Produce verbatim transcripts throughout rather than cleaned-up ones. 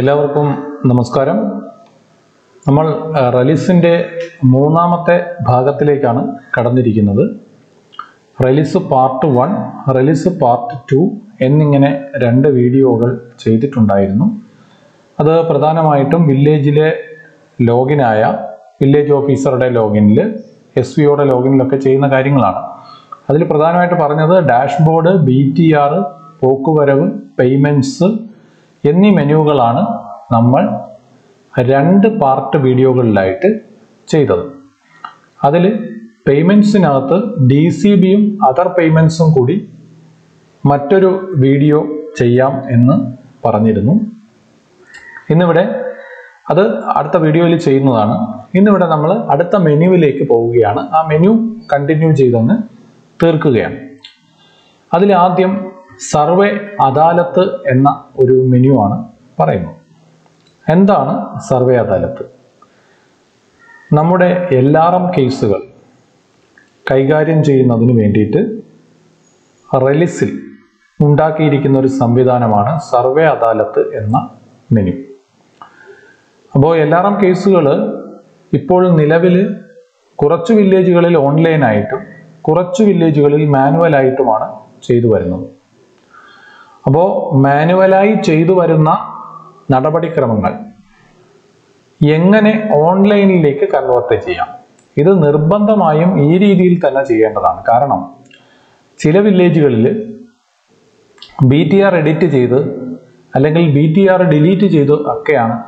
എല്ലാവർക്കും നമസ്കാരം. നമ്മൾ റെലിസിൻ്റെ മൂന്നാമത്തെ ഭാഗത്തിലേക്കാണ് കടന്നിരിക്കുന്നത്. ReLIS part one, ReLIS part two എന്നിങ്ങനെ രണ്ട് വീഡിയോകൾ ചെയ്തിട്ടുണ്ടായിരുന്നു. അത് പ്രധാനമായിട്ടും വില്ലേജിലെ ലോഗിനായ വില്ലേജ് ഓഫീസറുടെ ലോഗിനിൽ, എസ് വിയുടെ ലോഗിനിലൊക്കെ ചെയ്യുന്ന കാര്യങ്ങളാണ്. അതിൽ പ്രധാനമായിട്ട് പറഞ്ഞത് ഡാഷ്ബോർഡ്, ബി ടി ആർ, പോക്കുവരവ്, പേയ്മെൻറ്റ്സ് എന്നീ മെനുകളാണ് നമ്മൾ രണ്ട് പാർട്ട് വീഡിയോകളിലായിട്ട് ചെയ്തത്. അതിൽ പേയ്മെൻറ്റ്സിനകത്ത് ഡി സി ബിയും അതർ പേയ്മെൻറ്റ്സും കൂടി മറ്റൊരു വീഡിയോ ചെയ്യാം എന്ന് പറഞ്ഞിരുന്നു. ഇന്നിവിടെ അത് അടുത്ത വീഡിയോയിൽ ചെയ്യുന്നതാണ്. ഇന്നിവിടെ നമ്മൾ അടുത്ത മെനുവിലേക്ക് പോവുകയാണ്. ആ മെനു കണ്ടിന്യൂ ചെയ്തങ്ങ് തീർക്കുകയാണ്. അതിൽ ആദ്യം സർവേ അദാലത്ത് എന്ന ഒരു മെനു ആണ് പറയുന്നത്. എന്താണ് സർവേ അദാലത്ത്? നമ്മുടെ എൽ ആർ എം കേസുകൾ കൈകാര്യം ചെയ്യുന്നതിന് വേണ്ടിയിട്ട് റെലിസിൽ ഉണ്ടാക്കിയിരിക്കുന്ന ഒരു സംവിധാനമാണ് സർവേ അദാലത്ത് എന്ന മെനു. അപ്പോൾ എൽ ആർ എം കേസുകൾ ഇപ്പോൾ നിലവിൽ കുറച്ച് വില്ലേജുകളിൽ ഓൺലൈനായിട്ടും കുറച്ച് വില്ലേജുകളിൽ മാനുവലായിട്ടുമാണ് ചെയ്തു വരുന്നത്. അപ്പോൾ മാനുവലായി ചെയ്തു വരുന്ന നടപടിക്രമങ്ങൾ എങ്ങനെ ഓൺലൈനിലേക്ക് കൺവേർട്ട് ചെയ്യാം? ഇത് നിർബന്ധമായും ഈ രീതിയിൽ തന്നെ ചെയ്യേണ്ടതാണ്. കാരണം ചില വില്ലേജുകളിൽ ബി ടി ആർ എഡിറ്റ് ചെയ്ത് അല്ലെങ്കിൽ ബി ടി ആർ ഡിലീറ്റ് ചെയ്ത് ഒക്കെയാണ്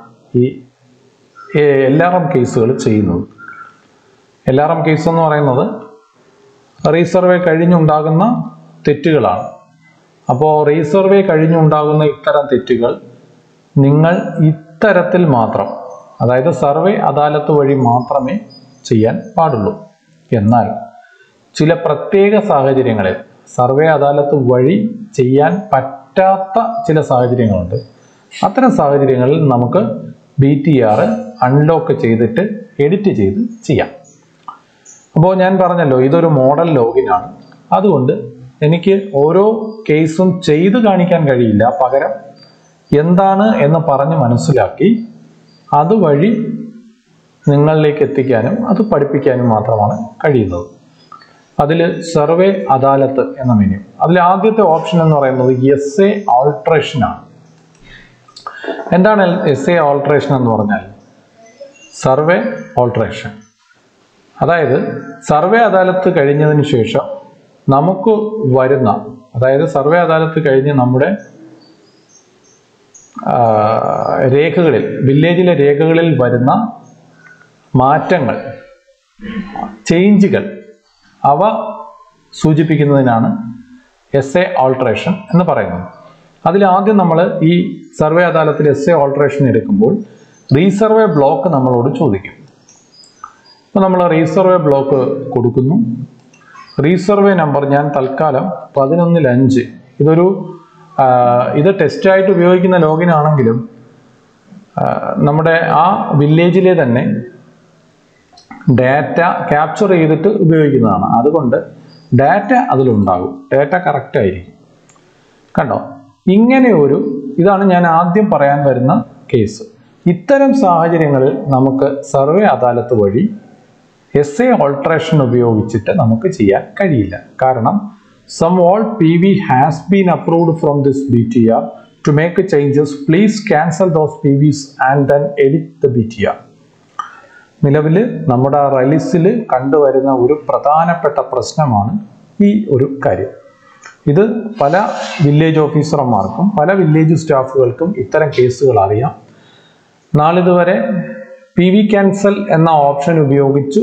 ഈ എൽ ആർ എം കേസുകൾ ചെയ്യുന്നത്. എൽ ആർ എം കേസ് എന്ന് പറയുന്നത് റീസർവേ കഴിഞ്ഞുണ്ടാകുന്ന തെറ്റുകളാണ്. അപ്പോൾ റീസർവേ കഴിഞ്ഞുണ്ടാകുന്ന ഇത്തരം തെറ്റുകൾ നിങ്ങൾ ഇത്തരത്തിൽ മാത്രം, അതായത് സർവേ അദാലത്ത് വഴി മാത്രമേ ചെയ്യാൻ പാടുള്ളൂ. എന്നാൽ ചില പ്രത്യേക സാഹചര്യങ്ങളിൽ സർവേ അദാലത്ത് വഴി ചെയ്യാൻ പറ്റാത്ത ചില സാഹചര്യങ്ങളുണ്ട്. അത്തരം സാഹചര്യങ്ങളിൽ നമുക്ക് ബി ടി ആർ അൺലോക്ക് ചെയ്തിട്ട് എഡിറ്റ് ചെയ്ത് ചെയ്യാം. അപ്പോൾ ഞാൻ പറഞ്ഞല്ലോ, ഇതൊരു മോഡൽ ലോഗിനാണ്. അതുകൊണ്ട് എനിക്ക് ഓരോ കേസും ചെയ്ത് കാണിക്കാൻ കഴിയില്ല. പകരം എന്താണ് എന്ന് പറഞ്ഞ് മനസ്സിലാക്കി അതുവഴി നിങ്ങളിലേക്ക് എത്തിക്കാനും അത് പഠിപ്പിക്കാനും മാത്രമാണ് കഴിയുന്നത്. അതിൽ സർവേ അദാലത്ത് എന്ന മെനു, അതിൽ ആദ്യത്തെ ഓപ്ഷൻ എന്ന് പറയുന്നത് എസ് എ ഓൾട്രേഷനാണ്. എന്താണ് എസ് എ ഓൾട്രേഷൻ എന്ന് പറഞ്ഞാൽ? സർവേ ഓൾട്രേഷൻ, അതായത് സർവേ അദാലത്ത് കഴിഞ്ഞതിന് ശേഷം നമുക്ക് വരുന്ന, അതായത് സർവേ അദാലത്ത് കഴിഞ്ഞ് നമ്മുടെ രേഖകളിൽ, വില്ലേജിലെ രേഖകളിൽ വരുന്ന മാറ്റങ്ങൾ, ചേഞ്ചുകൾ, അവ സൂചിപ്പിക്കുന്നതിനാണ് എസ് എ ഓൾട്രേഷൻ എന്ന് പറയുന്നത്. അതിലാദ്യം നമ്മൾ ഈ സർവേ അദാലത്തിൽ എസ് എ ഓൾട്രേഷൻ എടുക്കുമ്പോൾ റീസർവേ ബ്ലോക്ക് നമ്മളോട് ചോദിക്കും. അപ്പോൾ നമ്മൾ റീസർവേ ബ്ലോക്ക് കൊടുക്കുന്നു. റീസർവേ നമ്പർ ഞാൻ തൽക്കാലം പതിനൊന്നിൽ അഞ്ച്, ഇതൊരു ഇത് ടെസ്റ്റായിട്ട് ഉപയോഗിക്കുന്ന ലോഗിനാണെങ്കിലും നമ്മുടെ ആ വില്ലേജിലെ തന്നെ ഡാറ്റ ക്യാപ്ചർ ചെയ്തിട്ട് ഉപയോഗിക്കുന്നതാണ്. അതുകൊണ്ട് ഡാറ്റ അതിലുണ്ടാകും, ഡാറ്റ കറക്റ്റ് ആയിരിക്കും. കണ്ടോ? ഇങ്ങനെ ഒരു ഇതാണ് ഞാൻ ആദ്യം പറയാൻ വരുന്ന കേസ്. ഇത്തരം സാഹചര്യങ്ങളിൽ നമുക്ക് സർവേ അദാലത്ത് വഴി എസ് എ ഓൾട്രേഷൻ ഉപയോഗിച്ചിട്ട് നമുക്ക് ചെയ്യാൻ കഴിയില്ല. കാരണം some all P V has been approved from this B T R to make changes please cancel those P Vs and then edit the B T R. നിലവിൽ നമ്മുടെ റെലിസിൽ കണ്ടുവരുന്ന ഒരു പ്രധാനപ്പെട്ട പ്രശ്നമാണ് ഈ ഒരു കാര്യം. ഇത് പല വില്ലേജ് ഓഫീസർമാർക്കും പല വില്ലേജ് സ്റ്റാഫുകൾക്കും ഇത്തരം കേസുകൾ അറിയാം. നാളിതുവരെ പി വി ക്യാൻസൽ എന്ന ഓപ്ഷൻ ഉപയോഗിച്ച്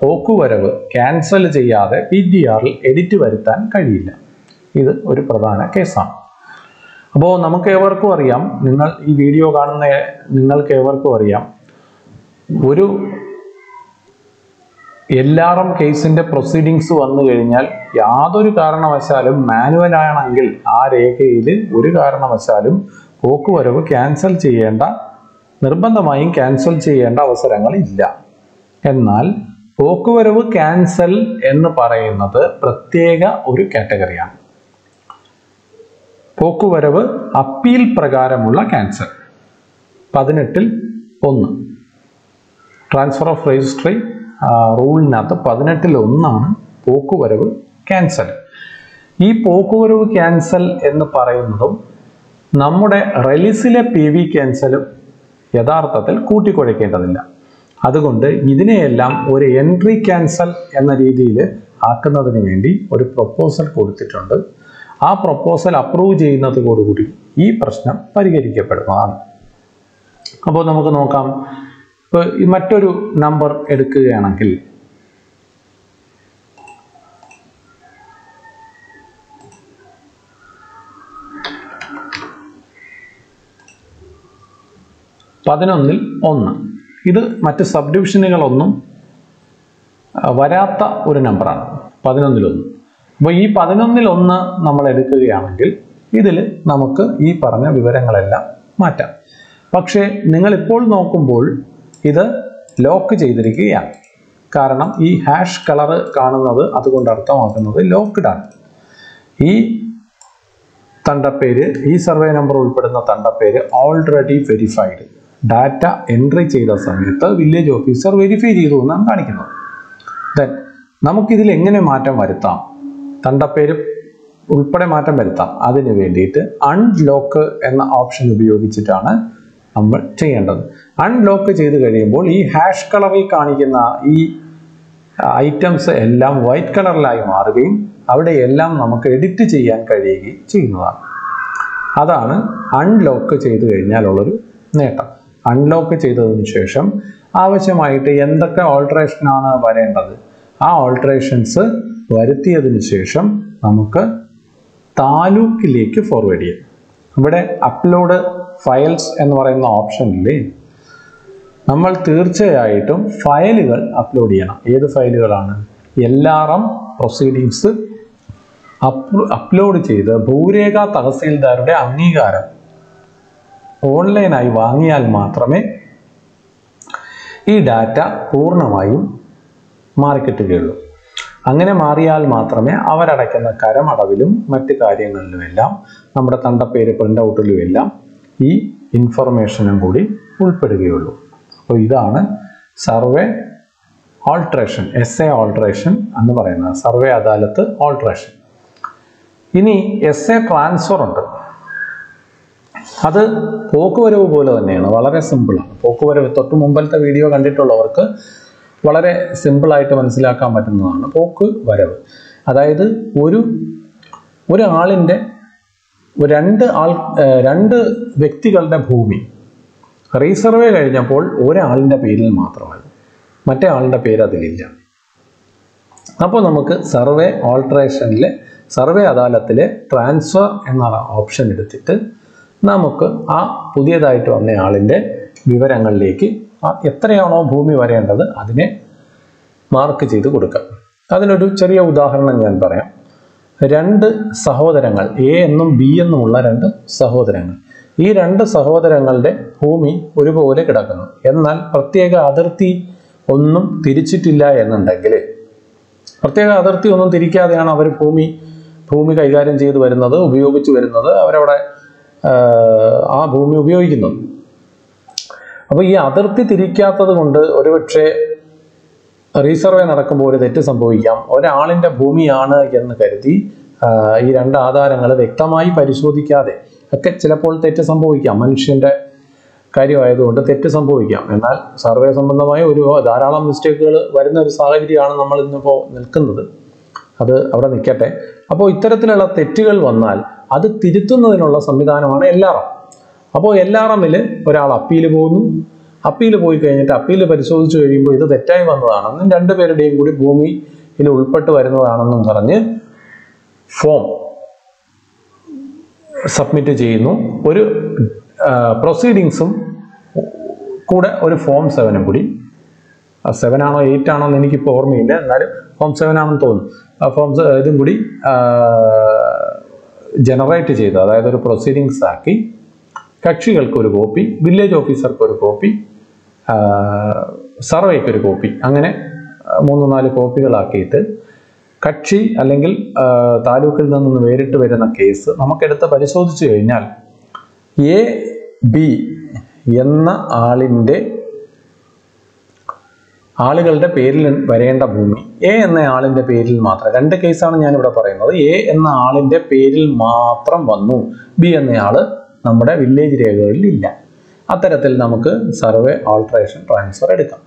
പോക്കുവരവ് ക്യാൻസൽ ചെയ്യാതെ പി ടി ആറിൽ എഡിറ്റ് വരുത്താൻ കഴിയില്ല. ഇത് ഒരു പ്രധാന കേസാണ്. അപ്പോൾ നമുക്ക് ഏവർക്കും അറിയാം, നിങ്ങൾ ഈ വീഡിയോ കാണുന്ന നിങ്ങൾക്ക് ഏവർക്കും അറിയാം, ഒരു എൽ ആർ എം കേസിൻ്റെ പ്രൊസീഡിങ്സ് വന്നു കഴിഞ്ഞാൽ യാതൊരു കാരണവശാലും മാനുവൽ ആണെങ്കിൽ ആ രേഖയിൽ ഒരു കാരണവശാലും പോക്കുവരവ് ക്യാൻസൽ ചെയ്യേണ്ട, നിർബന്ധമായും ക്യാൻസൽ ചെയ്യേണ്ട അവസരങ്ങളില്ല. എന്നാൽ പോക്കുവരവ് ക്യാൻസൽ എന്ന് പറയുന്നത് പ്രത്യേക ഒരു കാറ്റഗറിയാണ്. പോക്കുവരവ് അപ്പീൽ പ്രകാരമുള്ള ക്യാൻസൽ പതിനെട്ടിൽ ഒന്ന് ട്രാൻസ്ഫർ ഓഫ് രജിസ്ട്രി റൂളിനകത്ത് പതിനെട്ടിൽ ഒന്നാണ് പോക്കുവരവ് ക്യാൻസൽ. ഈ പോക്കുവരവ് ക്യാൻസൽ എന്ന് പറയുന്നതും നമ്മുടെ റെലിസിലെ പി വി ക്യാൻസലും യഥാർത്ഥത്തിൽ കൂട്ടിക്കുഴയ്ക്കേണ്ടതില്ല. അതുകൊണ്ട് ഇതിനെയെല്ലാം ഒരു എൻട്രി ക്യാൻസൽ എന്ന രീതിയിൽ ആക്കുന്നതിന് വേണ്ടി ഒരു പ്രൊപ്പോസൽ കൊടുത്തിട്ടുണ്ട്. ആ പ്രൊപ്പോസൽ അപ്രൂവ് ചെയ്യുന്നതോടുകൂടി ഈ പ്രശ്നം പരിഹരിക്കപ്പെടുന്നതാണ്. അപ്പോൾ നമുക്ക് നോക്കാം. ഇപ്പോൾ മറ്റൊരു നമ്പർ എടുക്കുകയാണെങ്കിൽ പതിനൊന്നിൽ ഒന്ന്, ഇത് മറ്റ് സബ് ഡിവിഷനുകളൊന്നും വരാത്ത ഒരു നമ്പറാണ് പതിനൊന്നിലൊന്ന്. അപ്പോൾ ഈ പതിനൊന്നിൽ ഒന്ന് നമ്മൾ എടുക്കുകയാണെങ്കിൽ ഇതിൽ നമുക്ക് ഈ പറഞ്ഞ വിവരങ്ങളെല്ലാം മാറ്റാം. പക്ഷേ നിങ്ങളിപ്പോൾ നോക്കുമ്പോൾ ഇത് ലോക്ക് ചെയ്തിരിക്കുകയാണ്. കാരണം ഈ ഹാഷ് കളറ് കാണുന്നത് അതുകൊണ്ട് അർത്ഥമാക്കുന്നത് ലോക്ക്ഡാണ്. ഈ തണ്ടപ്പേര്, ഈ സർവേ നമ്പർ ഉൾപ്പെടുന്ന തണ്ടപ്പേര് ഓൾറെഡി വെരിഫൈഡ്. ഡാറ്റ എൻട്രി ചെയ്ത സമയത്ത് വില്ലേജ് ഓഫീസർ വെരിഫൈ ചെയ്തു എന്നാണ് കാണിക്കുന്നത്. ദെൻ നമുക്കിതിൽ എങ്ങനെ മാറ്റം വരുത്താം? തണ്ടപ്പേര് ഉൾപ്പെടെ മാറ്റം വരുത്താം. അതിന് വേണ്ടിയിട്ട് അൺലോക്ക് എന്ന ഓപ്ഷൻ ഉപയോഗിച്ചിട്ടാണ് നമ്മൾ ചെയ്യേണ്ടത്. അൺലോക്ക് ചെയ്ത് കഴിയുമ്പോൾ ഈ ഹാഷ് കളറിൽ കാണിക്കുന്ന ഈ ഐറ്റംസ് എല്ലാം വൈറ്റ് കളറിലായി മാറുകയും അവിടെയെല്ലാം നമുക്ക് എഡിറ്റ് ചെയ്യാൻ കഴിയുകയും ചെയ്യുന്നതാണ്. അതാണ് അൺലോക്ക് ചെയ്ത് കഴിഞ്ഞാലുള്ളൊരു നേട്ടം. അൺലോക്ക് ചെയ്തതിനു ശേഷം ആവശ്യമായിട്ട് എന്തൊക്കെ ഓൾട്ടറേഷനാണ് വരേണ്ടത്, ആ ഓൾട്ടറേഷൻസ് വരുത്തിയതിന് ശേഷം നമുക്ക് താലൂക്കിലേക്ക് ഫോർവേഡ് ചെയ്യാം. ഇവിടെ അപ്ലോഡ് ഫയൽസ് എന്ന് പറയുന്ന ഓപ്ഷനിൽ നമ്മൾ തീർച്ചയായിട്ടും ഫയലുകൾ അപ്ലോഡ് ചെയ്യണം. ഏത് ഫയലുകളാണ്? L R M proceedings upload ചെയ്ത് ഭൂരേഖ തഹസീൽദാരുടെ അംഗീകാരം ഓൺലൈനായി വാങ്ങിയാൽ മാത്രമേ ഈ ഡാറ്റ പൂർണ്ണമായും മാറിക്കിട്ടുകയുള്ളൂ. അങ്ങനെ മാറിയാൽ മാത്രമേ അവരടയ്ക്കുന്ന കരമടവിലും മറ്റ് കാര്യങ്ങളിലുമെല്ലാം നമ്മുടെ തണ്ടപ്പേര് പ്രിൻ്റ് ഔട്ടിലുമെല്ലാം ഈ ഇൻഫർമേഷനും കൂടി ഉൾപ്പെടുകയുള്ളൂ. അപ്പോൾ ഇതാണ് survey alteration, S A alteration എന്ന് പറയുന്നത്, സർവേ അദാലത്ത് ഓൾട്രേഷൻ. ഇനി എസ് എ ട്രാൻസ്ഫർ ഉണ്ട്. അത് പോക്കുവരവ് പോലെ തന്നെയാണ്, വളരെ സിമ്പിളാണ്. പോക്കുവരവ് തൊട്ട് മുമ്പിലത്തെ വീഡിയോ കണ്ടിട്ടുള്ളവർക്ക് വളരെ സിമ്പിളായിട്ട് മനസ്സിലാക്കാൻ പറ്റുന്നതാണ് പോക്ക് വരവ്. അതായത് ഒരു ഒരാളിൻ്റെ രണ്ട് ആൾ രണ്ട് വ്യക്തികളുടെ ഭൂമി റീസർവേ കഴിഞ്ഞപ്പോൾ ഒരാളിൻ്റെ പേരിൽ മാത്രമാണ്, മറ്റേ ആളുടെ പേര് അതിലില്ല. അപ്പോൾ നമുക്ക് സർവേ ഓൾട്ടറേഷനിലെ സർവേ അദാലത്തിലെ ട്രാൻസ്ഫർ എന്ന ഓപ്ഷൻ എടുത്തിട്ട് നമുക്ക് ആ പുതിയതായിട്ട് വന്ന ആളിൻ്റെ വിവരങ്ങളിലേക്ക് എത്രയാണോ ഭൂമി വരേണ്ടത് അതിനെ മാർക്ക് ചെയ്ത് കൊടുക്കാം. അതിനൊരു ചെറിയ ഉദാഹരണം ഞാൻ പറയാം. രണ്ട് സഹോദരങ്ങൾ, എ എന്നും ബി എന്നുമുള്ള രണ്ട് സഹോദരങ്ങൾ. ഈ രണ്ട് സഹോദരങ്ങളുടെ ഭൂമി ഒരുപോലെ കിടക്കുന്നു. എന്നാൽ പ്രത്യേക അതിർത്തി ഒന്നും തിരിച്ചിട്ടില്ല എന്നുണ്ടെങ്കിൽ, പ്രത്യേക അതിർത്തി ഒന്നും തിരിക്കാതെയാണ് അവർ ഭൂമി ഭൂമി കൈകാര്യം ചെയ്ത് വരുന്നത്, ഉപയോഗിച്ച് വരുന്നത്, അവരവിടെ ആ ഭൂമി ഉപയോഗിക്കുന്നത്. അപ്പോൾ ഈ അതിർത്തി തിരിക്കാത്തത് കൊണ്ട് ഒരുപക്ഷെ റീസർവേ നടക്കുമ്പോൾ ഒരു തെറ്റ് സംഭവിക്കാം. ഒരാളിൻ്റെ ഭൂമിയാണ് എന്ന് കരുതി ഈ രണ്ട് ആധാരങ്ങൾ വ്യക്തമായി പരിശോധിക്കാതെ ഒക്കെ ചിലപ്പോൾ തെറ്റ് സംഭവിക്കാം. മനുഷ്യൻ്റെ കാര്യമായതുകൊണ്ട് തെറ്റ് സംഭവിക്കാം. എന്നാൽ സർവേ സംബന്ധമായ ഒരു ധാരാളം മിസ്റ്റേക്കുകൾ വരുന്ന ഒരു സാഹചര്യമാണ് നമ്മൾ ഇന്നിപ്പോൾ നിൽക്കുന്നത്. അത് അവിടെ നിൽക്കട്ടെ. അപ്പോൾ ഇത്തരത്തിലുള്ള തെറ്റുകൾ വന്നാൽ അത് തിരുത്തുന്നതിനുള്ള സംവിധാനമാണ് എൽ ആർ എം. അപ്പോൾ എൽ ആർ എമ്മിൽ ഒരാൾ അപ്പീൽ പോകുന്നു. അപ്പീൽ പോയി കഴിഞ്ഞിട്ട് അപ്പീൽ പരിശോധിച്ച് കഴിയുമ്പോൾ ഇത് തെറ്റായി വന്നതാണെന്നും രണ്ടുപേരുടെയും കൂടി ഭൂമിയിൽ ഉൾപ്പെട്ട് വരുന്നതാണെന്നും പറഞ്ഞ് ഫോം submit ചെയ്യുന്നു ഒരു proceedings-ഉം കൂടെ ഒരു form seven-ഉം കൂടി seven ആണോ eight ആണോ എന്ന് എനിക്ക് ഇപ്പോൾ ഓർമ്മയില്ല എന്നാലും form seven ആണെന്ന് തോന്നുന്നു form ഇതും കൂടി generate ചെയ്തു അതായത് ഒരു proceedings ആക്കി കക്ഷികൾക്ക് ഒരു കോപ്പി village officer-ക്ക് ഒരു കോപ്പി സർവേക്ക് ഒരു കോപ്പി അങ്ങനെ മൂന്ന് നാല് കോപ്പികളാക്കിയിട്ട് കക്ഷി അല്ലെങ്കിൽ താലൂക്കിൽ നിന്ന് നേരിട്ട് വരുന്ന കേസ് നമുക്ക് എടുത്ത് പരിശോധിച്ചു കഴിഞ്ഞാൽ എ ബി എന്ന ആളിന്റെ ആളുകളുടെ പേരിൽ വരേണ്ട ഭൂമി എ എന്ന ആളിന്റെ പേരിൽ മാത്രം രണ്ട് കേസാണ് ഞാൻ ഇവിടെ പറയുന്നത് എ എന്ന ആളിന്റെ പേരിൽ മാത്രം വന്നു ബി എന്ന ആള് നമ്മുടെ വില്ലേജ് രേഖകളിൽ ഇല്ല അത്തരത്തിൽ നമുക്ക് സർവേ ആൾട്ടറേഷൻ ട്രാൻസ്ഫർ എടുക്കാം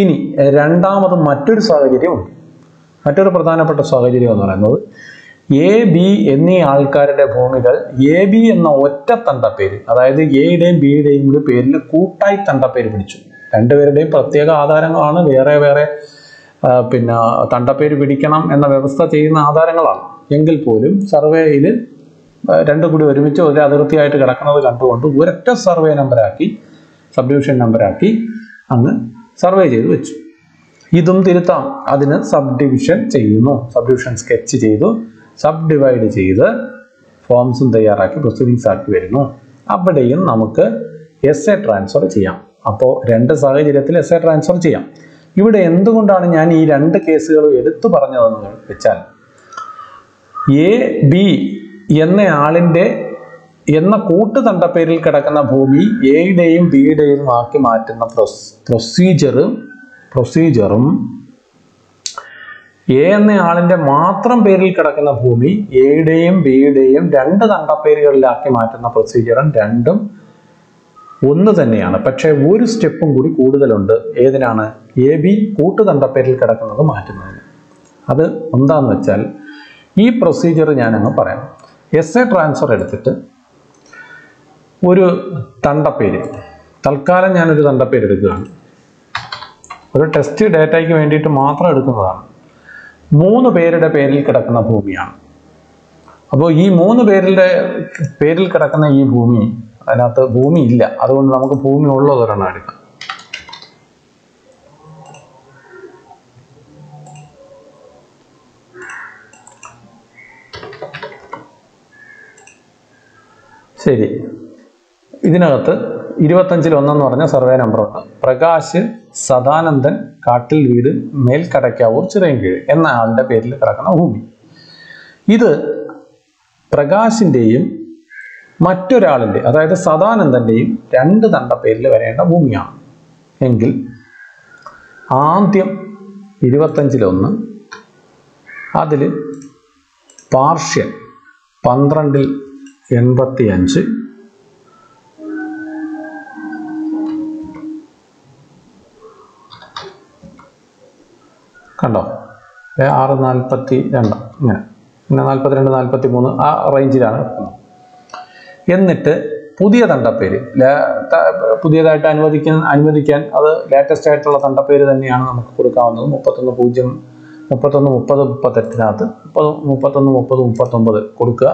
ഇനി രണ്ടാമത് മറ്റൊരു സാഹചര്യമുണ്ട് മറ്റൊരു പ്രധാനപ്പെട്ട സാഹചര്യം എന്ന് പറയുന്നത് എ ബി എന്നീ ആൾക്കാരുടെ ഭൂമികൾ എ ബി എന്ന ഒറ്റ തണ്ടപ്പേര് അതായത് എയുടെയും ബിയുടെയും കൂടി പേരിൽ കൂട്ടായി തണ്ടപ്പേര് പിടിച്ചു രണ്ടുപേരുടെയും പ്രത്യേക ആധാരങ്ങളാണ് വേറെ വേറെ പിന്നെ തണ്ടപ്പേര് പിടിക്കണം എന്ന വ്യവസ്ഥ ചെയ്യുന്ന ആധാരങ്ങളാണ് എങ്കിൽ പോലും സർവേയിൽ രണ്ടും കൂടി ഒരുമിച്ച് ഒരു അതിർത്തിയായിട്ട് കിടക്കുന്നത് കണ്ടുകൊണ്ട് ഒരൊറ്റ സർവേ നമ്പറാക്കി സബ് ഡിവിഷൻ നമ്പറാക്കി അങ്ങ് സർവേ ചെയ്ത് വെച്ചു ഇതും തിരുത്താം അതിന് സബ് ഡിവിഷൻ ചെയ്യുന്നു സബ് ഡിവിഷൻ സ്കെച്ച് ചെയ്തു സബ് ഡിവൈഡ് ചെയ്ത് ഫോംസും തയ്യാറാക്കി പ്രൊസീഡിങ്സ് ആക്കി വരുന്നു അവിടെയും നമുക്ക് എസ് എ ട്രാൻസ്ഫർ ചെയ്യാം അപ്പോൾ രണ്ട് സാഹചര്യത്തിൽ എസ് എ ട്രാൻസ്ഫർ ചെയ്യാം ഇവിടെ എന്തുകൊണ്ടാണ് ഞാൻ ഈ രണ്ട് കേസുകളും എടുത്തു പറഞ്ഞതെന്ന് വെച്ചാൽ എ ബി എന്ന ആളിൻ്റെ എന്ന കൂട്ടു തണ്ടപ്പേരിൽ കിടക്കുന്ന ഭൂമി എയുടെയും ബിയുടെയും ആക്കി മാറ്റുന്ന പ്രൊസ് പ്രൊസീജിയർ പ്രൊസീജിയറും എ എന്ന ആളിന്റെ മാത്രം പേരിൽ കിടക്കുന്ന ഭൂമി എയുടെയും ബിയുടെയും രണ്ട് തണ്ടപ്പേരുകളിലാക്കി മാറ്റുന്ന പ്രൊസീജിയറും രണ്ടും ഒന്ന് തന്നെയാണ് പക്ഷേ ഒരു സ്റ്റെപ്പും കൂടി കൂടുതലുണ്ട് ഏതിനാണ് എ ബി കൂട്ടു തണ്ടപ്പേരിൽ കിടക്കുന്നത് മാറ്റുന്നതിന് അത് എന്താണെന്ന് വെച്ചാൽ ഈ പ്രൊസീജിയർ ഞാനങ്ങ് പറയാം എസ് എ ട്രാൻസ്ഫർ എടുത്തിട്ട് ഒരു തണ്ടപ്പേര് തൽക്കാലം ഞാനൊരു തണ്ടപ്പേര് എടുക്കുകയാണ് ഒരു ടെസ്റ്റ് ഡേറ്റയ്ക്ക് വേണ്ടിയിട്ട് മാത്രം എടുക്കുന്നതാണ് മൂന്ന് പേരുടെ പേരിൽ കിടക്കുന്ന ഭൂമിയാണ് അപ്പോൾ ഈ മൂന്ന് പേരുടെ പേരിൽ കിടക്കുന്ന ഈ ഭൂമി അതിനകത്ത് ഭൂമി ഇല്ല അതുകൊണ്ട് നമുക്ക് ഭൂമി ഉള്ളതൊരെണ്ണം എടുക്കാം ശരി ഇതിനകത്ത് ഇരുപത്തഞ്ചിൽ ഒന്നെന്ന് പറഞ്ഞ സർവേ നമ്പറുണ്ട് പ്രകാശ് സദാനന്ദൻ കാട്ടിൽ വീട് മേൽക്കടയ്ക്കാവൂർ ചിറയൻകീഴ് എന്ന ആളുടെ പേരിൽ കിടക്കുന്ന ഭൂമി ഇത് പ്രകാശിൻ്റെയും മറ്റൊരാളിൻ്റെ അതായത് സദാനന്ദൻ്റെയും രണ്ട് തണ്ട പേരിൽ വരേണ്ട ഭൂമിയാണ് എങ്കിൽ ആദ്യം ഇരുപത്തഞ്ചിലൊന്ന് അതിൽ പാർഷ്യൽ പന്ത്രണ്ടിൽ എൺപത്തി അഞ്ച് കണ്ടോ ആറ് നാൽപ്പത്തി രണ്ട് ഇങ്ങനെ പിന്നെ നാൽപ്പത്തി രണ്ട് നാൽപ്പത്തി മൂന്ന് ആ റേഞ്ചിലാണ് എന്നിട്ട് പുതിയ തണ്ടപ്പേര് പുതിയതായിട്ട് അനുവദിക്കാൻ അനുവദിക്കാൻ അത് ലേറ്റസ്റ്റ് ആയിട്ടുള്ള തണ്ടപ്പേര് തന്നെയാണ് നമുക്ക് കൊടുക്കാവുന്നത് മുപ്പത്തൊന്ന് പൂജ്യം മുപ്പത്തൊന്ന് മുപ്പത് മുപ്പത്തെട്ടിനകത്ത് മുപ്പത് മുപ്പത്തൊന്ന് മുപ്പത് മുപ്പത്തൊമ്പത് കൊടുക്കുക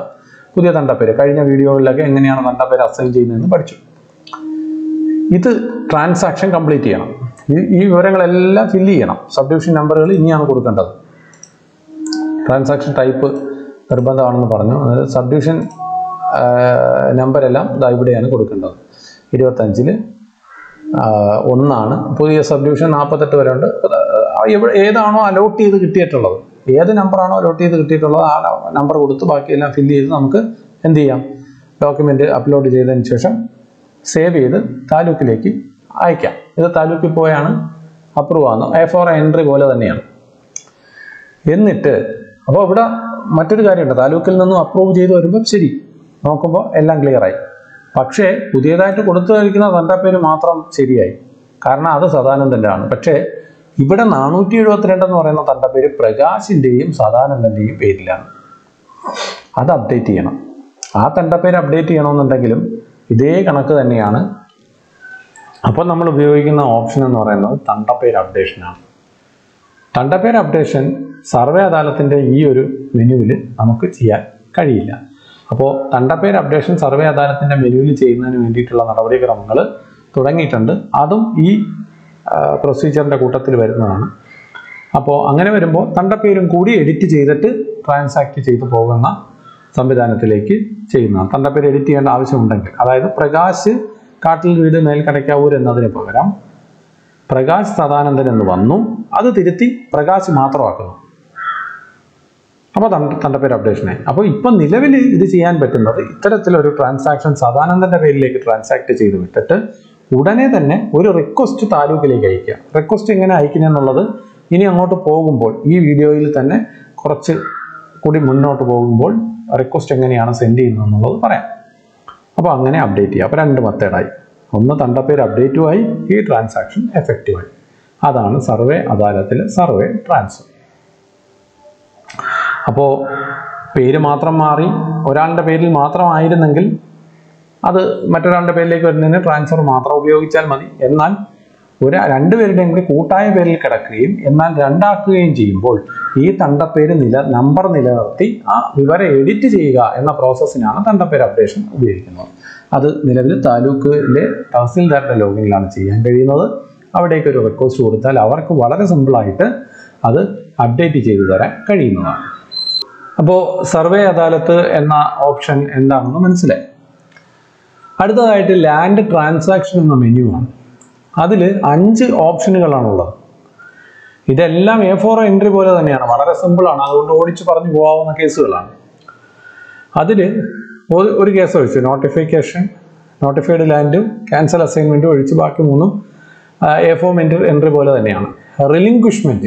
പുതിയ തണ്ടപ്പേര് കഴിഞ്ഞ വീഡിയോകളിലൊക്കെ എങ്ങനെയാണ് തണ്ടപ്പേര് അസൈൻ ചെയ്യുന്നതെന്ന് പഠിച്ചു ഇത് ട്രാൻസാക്ഷൻ കംപ്ലീറ്റ് ചെയ്യണം ഈ വിവരങ്ങളെല്ലാം ഫില്ല് ചെയ്യണം സബ് ഡിവിഷൻ നമ്പറുകൾ ഇനിയാണ് കൊടുക്കേണ്ടത് ട്രാൻസാക്ഷൻ ടൈപ്പ് നിർബന്ധമാണെന്ന് പറഞ്ഞു അതായത് സബ് ഡിവിഷൻ നമ്പരെല്ലാം ദാ ഇവിടെയാണ് കൊടുക്കേണ്ടത് ഇരുപത്തഞ്ചിൽ ഒന്നാണ് പുതിയ സബ് ഡിവിഷൻ നാൽപ്പത്തെട്ട് വരെ ഉണ്ട് ഏതാണോ അലോട്ട് ചെയ്ത് കിട്ടിയിട്ടുള്ളത് ഏത് നമ്പറാണോ അലോട്ട് ചെയ്ത് കിട്ടിയിട്ടുള്ളത് ആ നമ്പർ കൊടുത്ത് ബാക്കിയെല്ലാം ഫില്ല് ചെയ്ത് നമുക്ക് എന്ത് ചെയ്യാം ഡോക്യുമെൻ്റ് അപ്ലോഡ് ചെയ്തതിന് ശേഷം സേവ് ചെയ്ത് താലൂക്കിലേക്ക് അയക്കാം ഇത് താലൂക്കിൽ പോയാണ് അപ്രൂവ് ആകുന്നത് എ ഫോർ എൻട്രി പോലെ തന്നെയാണ് എന്നിട്ട് അപ്പോൾ ഇവിടെ മറ്റൊരു കാര്യമുണ്ട് താലൂക്കിൽ നിന്നും അപ്രൂവ് ചെയ്ത് വരുമ്പോൾ ശരി നോക്കുമ്പോൾ എല്ലാം ക്ലിയറായി പക്ഷേ പുതിയതായിട്ട് കൊടുത്തു കഴിക്കുന്ന തൻ്റെ പേര് മാത്രം ശരിയായി കാരണം അത് സദാനന്ദൻ്റെ ആണ് പക്ഷേ ഇവിടെ നാനൂറ്റി എഴുപത്തിരണ്ട് എന്ന് പറയുന്ന തൻ്റെ പേര് പ്രകാശിൻ്റെയും സദാനന്ദൻ്റെയും പേരിലാണ് അത് അപ്ഡേറ്റ് ചെയ്യണം ആ തൻ്റെ പേര് അപ്ഡേറ്റ് ചെയ്യണമെന്നുണ്ടെങ്കിലും ഇതേ കണക്ക് തന്നെയാണ് അപ്പോൾ നമ്മൾ ഉപയോഗിക്കുന്ന ഓപ്ഷൻ എന്ന് പറയുന്നത് തണ്ടപ്പേര് അപ്ഡേഷനാണ് തണ്ടപ്പേര് അപ്ഡേഷൻ സർവേ അദാലത്തിൻ്റെ ഈ ഒരു മെനുവിൽ നമുക്ക് ചെയ്യാൻ കഴിയില്ല So, Tandapere updation survey Adanathan and manually chain and detail on the Ramala, Turangi Tanda, Adam E procedure and the Kutatil Verana. Upon Anganaverimo, Tandapere and Kudi edit the transact the Pogana, Sambidanateleki, Chaina, Tandapere edit and Avisum. Alive Pragash, Cartil with the Nail Kataka, another program. Pragash Sadan and then the one, no other Tiriti, Pragash Matraka. Now, we can do this transaction. We transact this transaction. We can request this transaction. Requesting is a request. We can go to this video. We can go to this request. We can send this request. So, if you have a payment, you can transfer the material transfer. If you have a payment, you can transfer the number. If you have a edit, you can process the operation. That is the Tassil that login. That is the simple. Now, survey option is the land transaction menu. That is five options. This is A four entry. Very simple. That is one case. Notification, notified land, cancel assignment, A four entry. Relinquishment.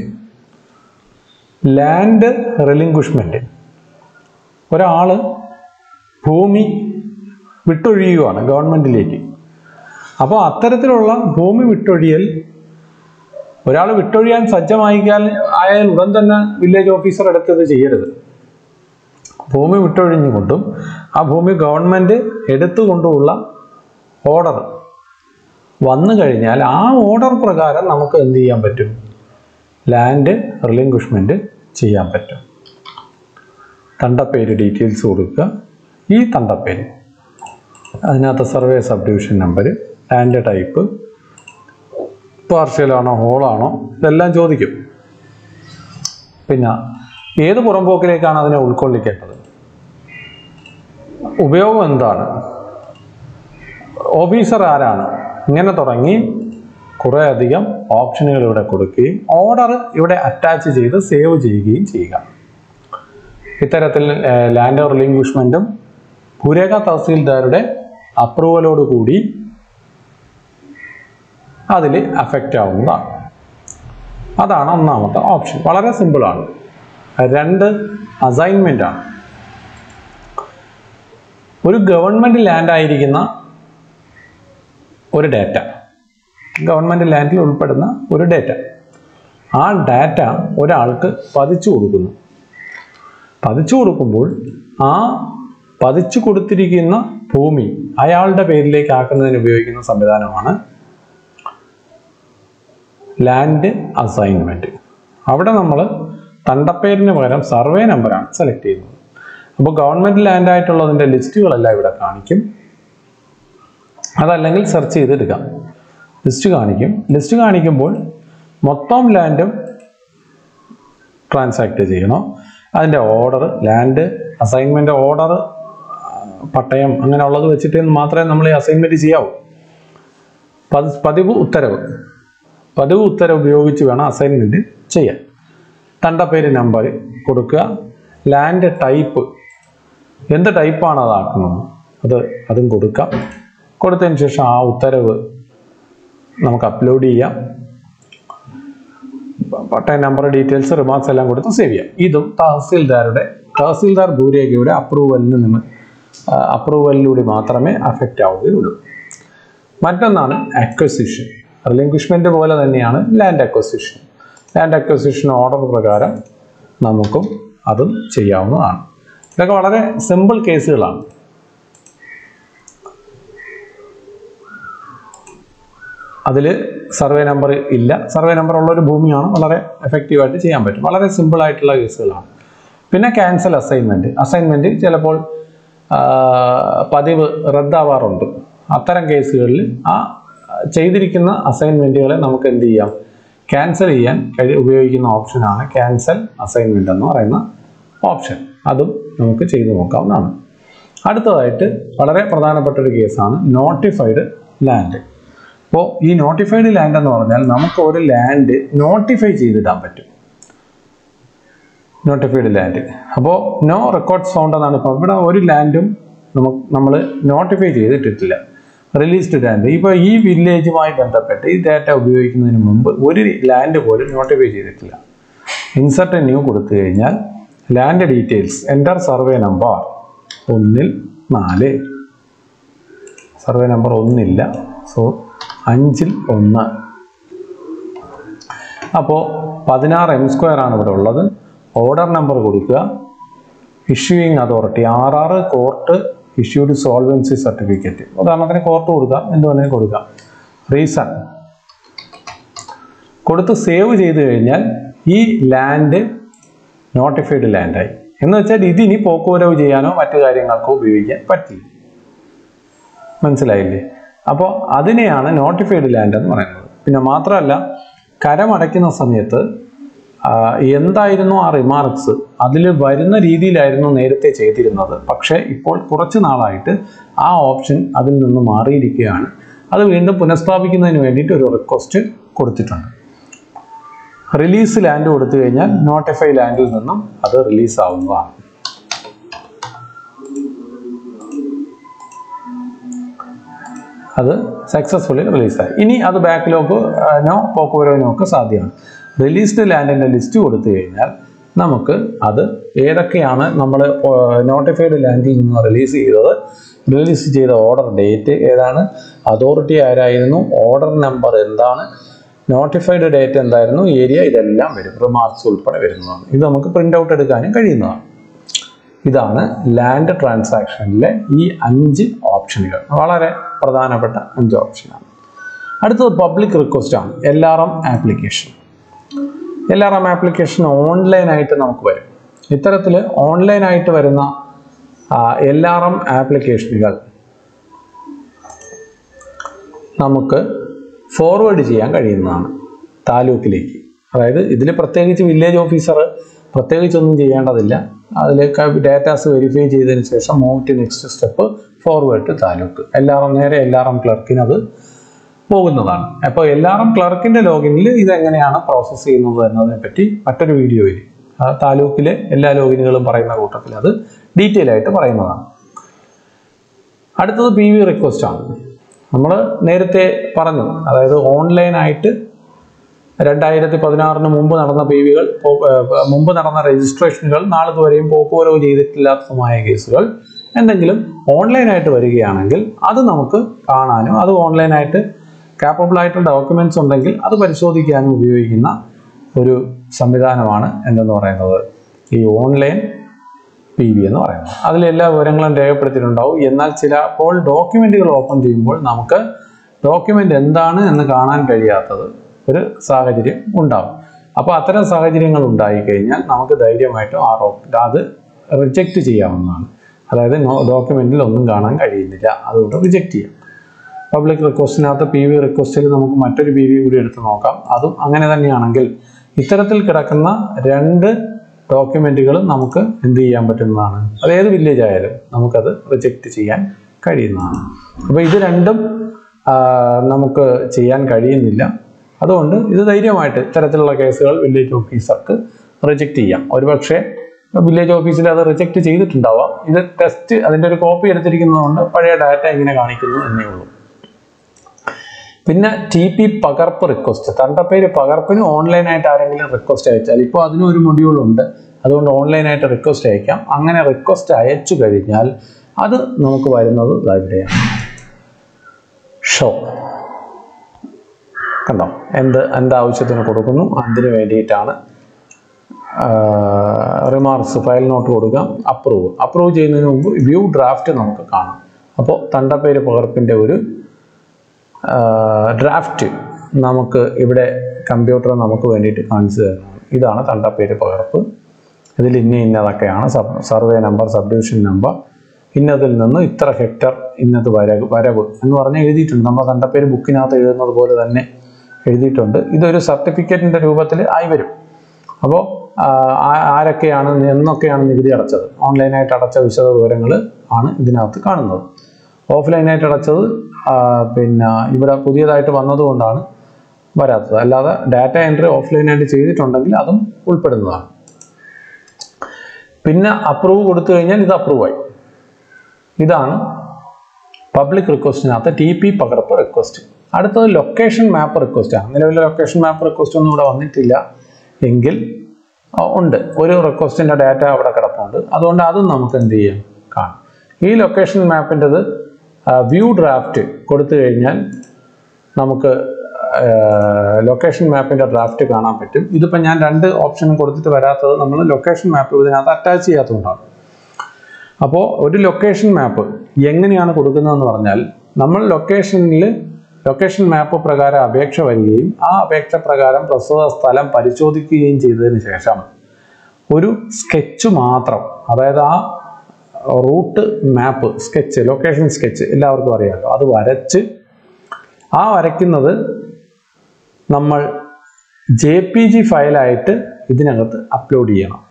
Land relinquishment. One is the government. So, the government is a Victorian village officer. The government is a order. order land relinquishment. Tandapere details കൊടുക്കുക ഈ തണ്ടപ്പേര് അതിനകത്ത് survey subdivision number land type partial ആണോ whole ആണോ ഇതെല്ലാം ചോദിക്കും പിന്നെ ഏത് പുറമ്പോക്കിലേക്കാണ് അതിനെ ഉൾക്കൊള്ളിക്കേണ്ടത് ഉപയോഗം എന്താണ് ഓഫീസർ ആരാണ് ഇങ്ങനെ തുടങ്ങി കുറേ അധികം ഓപ്ഷനുകൾ ഇവിടെ കൊടുക്കുകയും ഓർഡർ ഇവിടെ അറ്റാച്ച് ചെയ്ത് സേവ് ചെയ്യുകയും ചെയ്യുക. Iteratil land or relinquishmentum, Pureka Tasil Darde, approval of Kudi Adili affected on that. That's the option. What are simple on? Render assignment on. One government land I D or data. Government land or data. Our data or alka padichu. Padichu Rukumbul, ah Padichu Kudutrikina, Pumi. I alter paid lake Akan and Vivikina Sabadana. Land assignment. After number, Tandapere number, survey number, selected. About government land title on the list you are alive at Karnikim. Other language search is the Digam. List to Karnikim. List to Karnikim bold, Motom land transacted, you know. And the order, land, assignment order, part time, and all of the vegetarian matra and assignment is here. Padibu Uttarav Padu Uttarav, which you are assignment, Chia Tanda Peri number, Kuduka, land type. Then the type on other Adan Kuduka, Kodathan Chesha Uttarav Namaka Plodia. Part-time number details remarks along with the savior. Either Tahsildar, Tahsildar Bure gave approval approval Ludi Matrame affect our Lulu. Matanana acquisition. Relinquishment of land acquisition. Land acquisition order Pragara Namukum Adum Cheyama. Like a simple case along. Survey number illa, survey number already booming on, or effective at the chamber. All are simple item. Pina cancel assignment. Assignment is teleport പതിവ് റദ്ദാവാറുണ്ട്. അത്തരം കേസുകളിൽ ആ ചെയ്തിരിക്കുന്ന അസൈൻമെൻറ്റുകളെ നമുക്ക് എന്ത് ചെയ്യാം, cancel ചെയ്യാൻ കഴി ഉപയോഗിക്കുന്ന ഓപ്ഷനാണ് ക്യാൻസൽ അസൈൻമെൻ്റ് എന്ന് പറയുന്ന ഓപ്ഷൻ. അതും നമുക്ക് ചെയ്തു നോക്കാവുന്നതാണ്. അടുത്തതായിട്ട് വളരെ പ്രധാനപ്പെട്ട ഒരു കേസാണ് നോട്ടിഫൈഡ് ലാൻഡ്. അപ്പോൾ ഈ നോട്ടിഫൈഡ് ലാൻഡ് എന്ന് പറഞ്ഞാൽ നമുക്ക് ഒരു ലാൻഡ് നോട്ടിഫൈ ചെയ്തിടാൻ പറ്റും, നോട്ടിഫൈഡ് ലാൻഡ്. അപ്പോൾ നോ റെക്കോർഡ്സ് ഫൗണ്ട് എന്നാണ്. ഇപ്പോൾ ഇവിടെ ഒരു ലാൻഡും നമുക്ക് നമ്മൾ നോട്ടിഫൈ ചെയ്തിട്ടിട്ടില്ല, റിലീസ്ഡ് ലാൻഡ്. ഇപ്പോൾ ഈ വില്ലേജുമായി ബന്ധപ്പെട്ട് ഈ ഡാറ്റ ഉപയോഗിക്കുന്നതിന് മുമ്പ് ഒരു ലാൻഡ് പോലും നോട്ടിഫൈ ചെയ്തിട്ടില്ല. ഇൻസെർട്ട് ന്യൂ കൊടുത്തു കഴിഞ്ഞാൽ land details, enter survey number ഒന്നിൽ നാല്, സർവേ നമ്പർ ഒന്നില്ല, സോ അഞ്ചിൽ ഒന്ന്. അപ്പോൾ പതിനാറ് എം സ്ക്വയർ ആണ് ഇവിടെ ഉള്ളത്. ഓർഡർ നമ്പർ കൊടുക്കുക. Issuing authority R R court issued solvency certificate, ഉദാഹരണത്തിന് കോർട്ട് കൊടുക്കാം, എന്തുവേണമെങ്കിൽ കൊടുക്കാം. റീസൺ കൊടുത്ത് സേവ് ചെയ്ത് കഴിഞ്ഞാൽ ഈ ലാൻഡ് നോട്ടിഫൈഡ് ലാൻഡായി. എന്ന് വെച്ചാൽ ഇതിനി പോക്കുവരവ് ചെയ്യാനോ മറ്റു കാര്യങ്ങൾക്കോ ഉപയോഗിക്കാൻ പറ്റില്ല. മനസ്സിലായില്ലേ? അപ്പോൾ അതിനെയാണ് നോട്ടിഫൈഡ് ലാൻഡ് എന്ന് പറയുന്നത്. പിന്നെ മാത്രമല്ല, കരമടയ്ക്കുന്ന സമയത്ത് എന്തായിരുന്നു ആ റിമാർക്സ്, അതിൽ വരുന്ന രീതിയിലായിരുന്നു നേരത്തെ ചെയ്തിരുന്നത്. പക്ഷേ ഇപ്പോൾ കുറച്ച് നാളായിട്ട് ആ ഓപ്ഷൻ അതിൽ നിന്ന് മാറിയിരിക്കുകയാണ്. അത് വീണ്ടും പുനഃസ്ഥാപിക്കുന്നതിന് വേണ്ടിയിട്ട് ഒരു റിക്വസ്റ്റ് കൊടുത്തിട്ടുണ്ട്. റിലീസ് ലാൻഡ് കൊടുത്തു കഴിഞ്ഞാൽ നോട്ടിഫൈ ലാൻഡിൽ നിന്നും അത് റിലീസ് ആവുന്നതാണ്. അത് സക്സസ്ഫുള്ളി റിലീസായി. ഇനി അത് ബാക്കിലോക്ക് നോ പോക്കുവരവിനോ ഒക്കെ സാധ്യമാണ്. റിലീസ്ഡ് ലാൻഡിൻ്റെ ലിസ്റ്റ് കൊടുത്തു കഴിഞ്ഞാൽ നമുക്ക് അത് ഏതൊക്കെയാണ് നമ്മൾ നോട്ടിഫൈഡ് ലാൻഡിൽ നിന്ന് റിലീസ് ചെയ്തത്, റിലീസ് ചെയ്ത ഓർഡർ ഡേറ്റ് ഏതാണ്, അതോറിറ്റി ആരായിരുന്നു, ഓർഡർ നമ്പർ എന്താണ്, നോട്ടിഫൈഡ് ഡേറ്റ് എന്തായിരുന്നു, ഏരിയ, ഇതെല്ലാം വരും. റിമാർക്സ് ഉൾപ്പെടെ വരുന്നതാണ്. ഇത് നമുക്ക് പ്രിൻ്റ് ഔട്ട് എടുക്കാനും കഴിയുന്നതാണ്. ഇതാണ് ലാൻഡ് ട്രാൻസാക്ഷനിലെ ഈ അഞ്ച് ഓപ്ഷനുകൾ. വളരെ പ്രധാനപ്പെട്ട അഞ്ച് ഓപ്ഷനാണ്. അടുത്തത് പബ്ലിക് റിക്വസ്റ്റാണ്, L R M application. L R M application ഓൺലൈനായിട്ട് നമുക്ക് വരും. ഇത്തരത്തിൽ ഓൺലൈനായിട്ട് വരുന്ന എൽ ആർ എം ആപ്ലിക്കേഷനുകൾ നമുക്ക് ഫോർവേഡ് ചെയ്യാൻ കഴിയുന്നതാണ് താലൂക്കിലേക്ക്. അതായത് ഇതിൽ പ്രത്യേകിച്ച് വില്ലേജ് ഓഫീസർ പ്രത്യേകിച്ചൊന്നും ചെയ്യേണ്ടതില്ല. അതിൽ ഡാറ്റാസ് വെരിഫൈ ചെയ്തതിന് ശേഷം move to next step, forward to taluk. L R M നേരെ എൽ ആർ എം ക്ലർക്കിനത് പോകുന്നതാണ്. അപ്പോൾ എൽ ആർ എം ക്ലർക്കിൻ്റെ ലോഗിനിൽ ഇതെങ്ങനെയാണ് പ്രോസസ്സ് ചെയ്യുന്നത് എന്നതിനെ പറ്റി മറ്റൊരു വീഡിയോയിൽ താലൂക്കിലെ എല്ലാ ലോഗിനുകളും പറയുന്ന കൂട്ടത്തിൽ അത് ഡീറ്റെയിൽ ആയിട്ട് പറയുന്നതാണ്. അടുത്തത് പി വി റിക്വസ്റ്റാണ്. നമ്മൾ നേരത്തെ പറഞ്ഞു, അതായത് ഓൺലൈനായിട്ട് രണ്ടായിരത്തി പതിനാറിന് മുമ്പ് നടന്ന പി വികൾ, മുമ്പ് നടന്ന രജിസ്ട്രേഷനുകൾ, നാളിതുവരെയും പോക്കുവരവ് ചെയ്തിട്ടില്ലാത്തതുമായ കേസുകൾ എന്തെങ്കിലും ഓൺലൈനായിട്ട് വരികയാണെങ്കിൽ അത് നമുക്ക് കാണാനും അത് ഓൺലൈനായിട്ട് കാപ്പബിൾ ആയിട്ടുള്ള ഡോക്യുമെൻറ്റ്സ് ഉണ്ടെങ്കിൽ അത് പരിശോധിക്കാനും ഉപയോഗിക്കുന്ന ഒരു സംവിധാനമാണ് എന്തെന്ന് പറയുന്നത് ഈ ഓൺലൈൻ പി വി എന്ന് പറയുന്നത്. അതിലെല്ലാ വിവരങ്ങളും രേഖപ്പെടുത്തിയിട്ടുണ്ടാവും. എന്നാൽ ചിലപ്പോൾ ഡോക്യുമെൻറ്റുകൾ ഓപ്പൺ ചെയ്യുമ്പോൾ നമുക്ക് ഡോക്യുമെൻ്റ് എന്താണ് എന്ന് കാണാൻ കഴിയാത്തത് ഒരു സാഹചര്യം ഉണ്ടാകും. അപ്പോൾ അത്തരം സാഹചര്യങ്ങൾ ഉണ്ടായിക്കഴിഞ്ഞാൽ നമുക്ക് ധൈര്യമായിട്ടും ആ അത് റിജക്റ്റ് ചെയ്യാവുന്നതാണ്. അതായത് ഡോക്യുമെൻറ്റിൽ ഒന്നും കാണാൻ കഴിയുന്നില്ല, അതുകൊണ്ട് റിജക്റ്റ് ചെയ്യാം. പബ്ലിക് റിക്വസ്റ്റിനകത്ത് പി വി റിക്വസ്റ്റിൽ നമുക്ക് മറ്റൊരു പി വി കൂടി എടുത്ത് നോക്കാം. അതും അങ്ങനെ തന്നെയാണെങ്കിൽ ഇത്തരത്തിൽ കിടക്കുന്ന രണ്ട് ഡോക്യുമെൻറ്റുകളും നമുക്ക് എന്ത് ചെയ്യാൻ പറ്റുന്നതാണ്, അതേത് വില്ലേജ് ആയാലും നമുക്കത് റിജക്റ്റ് ചെയ്യാൻ കഴിയുന്നതാണ്. അപ്പോൾ ഇത് രണ്ടും നമുക്ക് ചെയ്യാൻ കഴിയുന്നില്ല. അതുകൊണ്ട് ഇത് ധൈര്യമായിട്ട് ഇത്തരത്തിലുള്ള കേസുകൾ വില്ലേജ് ഓഫീസർക്ക് റിജക്റ്റ് ചെയ്യാം. ഒരുപക്ഷെ വില്ലേജ് ഓഫീസിൽ അത് റിജക്റ്റ് ചെയ്തിട്ടുണ്ടാവാം. ഇത് ടെസ്റ്റ് അതിൻ്റെ ഒരു കോപ്പി എടുത്തിരിക്കുന്നതുകൊണ്ട് പഴയ ഡാറ്റ ഇങ്ങനെ കാണിക്കുന്നു എന്നേ ഉള്ളൂ. പിന്നെ ടി പി പകർപ്പ് റിക്വസ്റ്റ്, തണ്ടപ്പേര് പകർപ്പിന് ഓൺലൈനായിട്ട് ആരെങ്കിലും റിക്വസ്റ്റ് അയച്ചാൽ, ഇപ്പോൾ അതിനൊരു മൊഡ്യൂളുണ്ട്, അതുകൊണ്ട് ഓൺലൈനായിട്ട് റിക്വസ്റ്റ് അയക്കാം. അങ്ങനെ റിക്വസ്റ്റ് അയച്ചു കഴിഞ്ഞാൽ അത് നമുക്ക് വരുന്നത് ഇവിടെയാണ്. ഷോ കണ്ടോ, എന്ത് എന്താവശ്യത്തിന് കൊടുക്കുന്നു, അതിന് വേണ്ടിയിട്ടാണ് റിമാർക്സ്, ഫയൽ നോട്ട് കൊടുക്കാം, അപ്രൂവ്. അപ്രൂവ് ചെയ്യുന്നതിന് മുമ്പ് വ്യൂ ഡ്രാഫ്റ്റ് നമുക്ക് കാണാം. അപ്പോൾ തണ്ടപ്പേര് പകർപ്പിൻ്റെ ഒരു ഡ്രാഫ്റ്റ് നമുക്ക് ഇവിടെ കമ്പ്യൂട്ടർ നമുക്ക് വേണ്ടിയിട്ട് കാണിച്ചു തരുന്നതാണ്. ഇതാണ് തണ്ടപ്പേര് പകർപ്പ്. ഇതിൽ ഇന്ന ഇന്നതൊക്കെയാണ് survey number, sub division number, ഇന്നതിൽ നിന്ന് ഇത്ര ഹെക്ടർ ഇന്നത് വരക് വരവ് എന്ന് പറഞ്ഞ് എഴുതിയിട്ടുണ്ട്. നമ്മൾ കണ്ട പേര് ബുക്കിനകത്ത് എഴുതുന്നത് പോലെ തന്നെ എഴുതിയിട്ടുണ്ട്. ഇതൊരു സർട്ടിഫിക്കറ്റിൻ്റെ രൂപത്തിൽ ആയി വരും. അപ്പോൾ ആരൊക്കെയാണ് എന്നൊക്കെയാണ് നികുതി അടച്ചത്, ഓൺലൈനായിട്ട് അടച്ച വിശദ വിവരങ്ങൾ ആണ് ഇതിനകത്ത് കാണുന്നത്. ഓഫ്ലൈനായിട്ട് അടച്ചത് പിന്നെ ഇവിടെ പുതിയതായിട്ട് വന്നതുകൊണ്ടാണ് വരാത്തത്. അല്ലാതെ ഡാറ്റ എൻട്രി ഓഫ്ലൈനായിട്ട് ചെയ്തിട്ടുണ്ടെങ്കിൽ അതും ഉൾപ്പെടുന്നതാണ്. പിന്നെ അപ്രൂവ് കൊടുത്തു കഴിഞ്ഞാൽ ഇത് അപ്രൂവായി. ഇതാണ് പബ്ലിക് റിക്വസ്റ്റിനകത്ത് ടി പി പകർപ്പ് റിക്വസ്റ്റ്. അടുത്തത് ലൊക്കേഷൻ മാപ്പ് റിക്വസ്റ്റാണ്. നിലവിലെ ലൊക്കേഷൻ മാപ്പ് റിക്വസ്റ്റ് ഒന്നും ഇവിടെ വന്നിട്ടില്ല എങ്കിൽ ഉണ്ട്, ഒരു റിക്വസ്റ്റിൻ്റെ ഡാറ്റ അവിടെ കിടപ്പുണ്ട്. അതുകൊണ്ട് അതും നമുക്ക് എന്ത് ചെയ്യാം കാണാം. ഈ ലൊക്കേഷൻ മാപ്പിൻ്റെത് വ്യൂ ഡ്രാഫ്റ്റ് കൊടുത്തു കഴിഞ്ഞാൽ നമുക്ക് ലൊക്കേഷൻ മാപ്പിൻ്റെ ഡ്രാഫ്റ്റ് കാണാൻ പറ്റും. ഇതിപ്പോൾ ഞാൻ രണ്ട് ഓപ്ഷൻ കൊടുത്തിട്ട് വരാത്തത് നമ്മൾ ലൊക്കേഷൻ മാപ്പ് ഇതിനകത്ത് അറ്റാച്ച് ചെയ്യാത്തതുകൊണ്ടാണ്. അപ്പോൾ ഒരു ലൊക്കേഷൻ മാപ്പ് എങ്ങനെയാണ് കൊടുക്കുന്നതെന്ന് പറഞ്ഞാൽ നമ്മൾ ലൊക്കേഷനിൽ ലൊക്കേഷൻ മാപ്പ് പ്രകാരം അപേക്ഷ വരികയും ആ അപേക്ഷ പ്രകാരം പ്രസ്തുത സ്ഥലം പരിശോധിക്കുകയും ചെയ്തതിന് ശേഷം ഒരു സ്കെച്ച് മാത്രം, അതായത് ആ route map sketch, location sketch എല്ലാവർക്കും അറിയാമല്ലോ, അത് വരച്ച് ആ വരയ്ക്കുന്നത് നമ്മൾ ജെ പി ജി ഫയലായിട്ട് ഇതിനകത്ത് അപ്ലോഡ് ചെയ്യണം.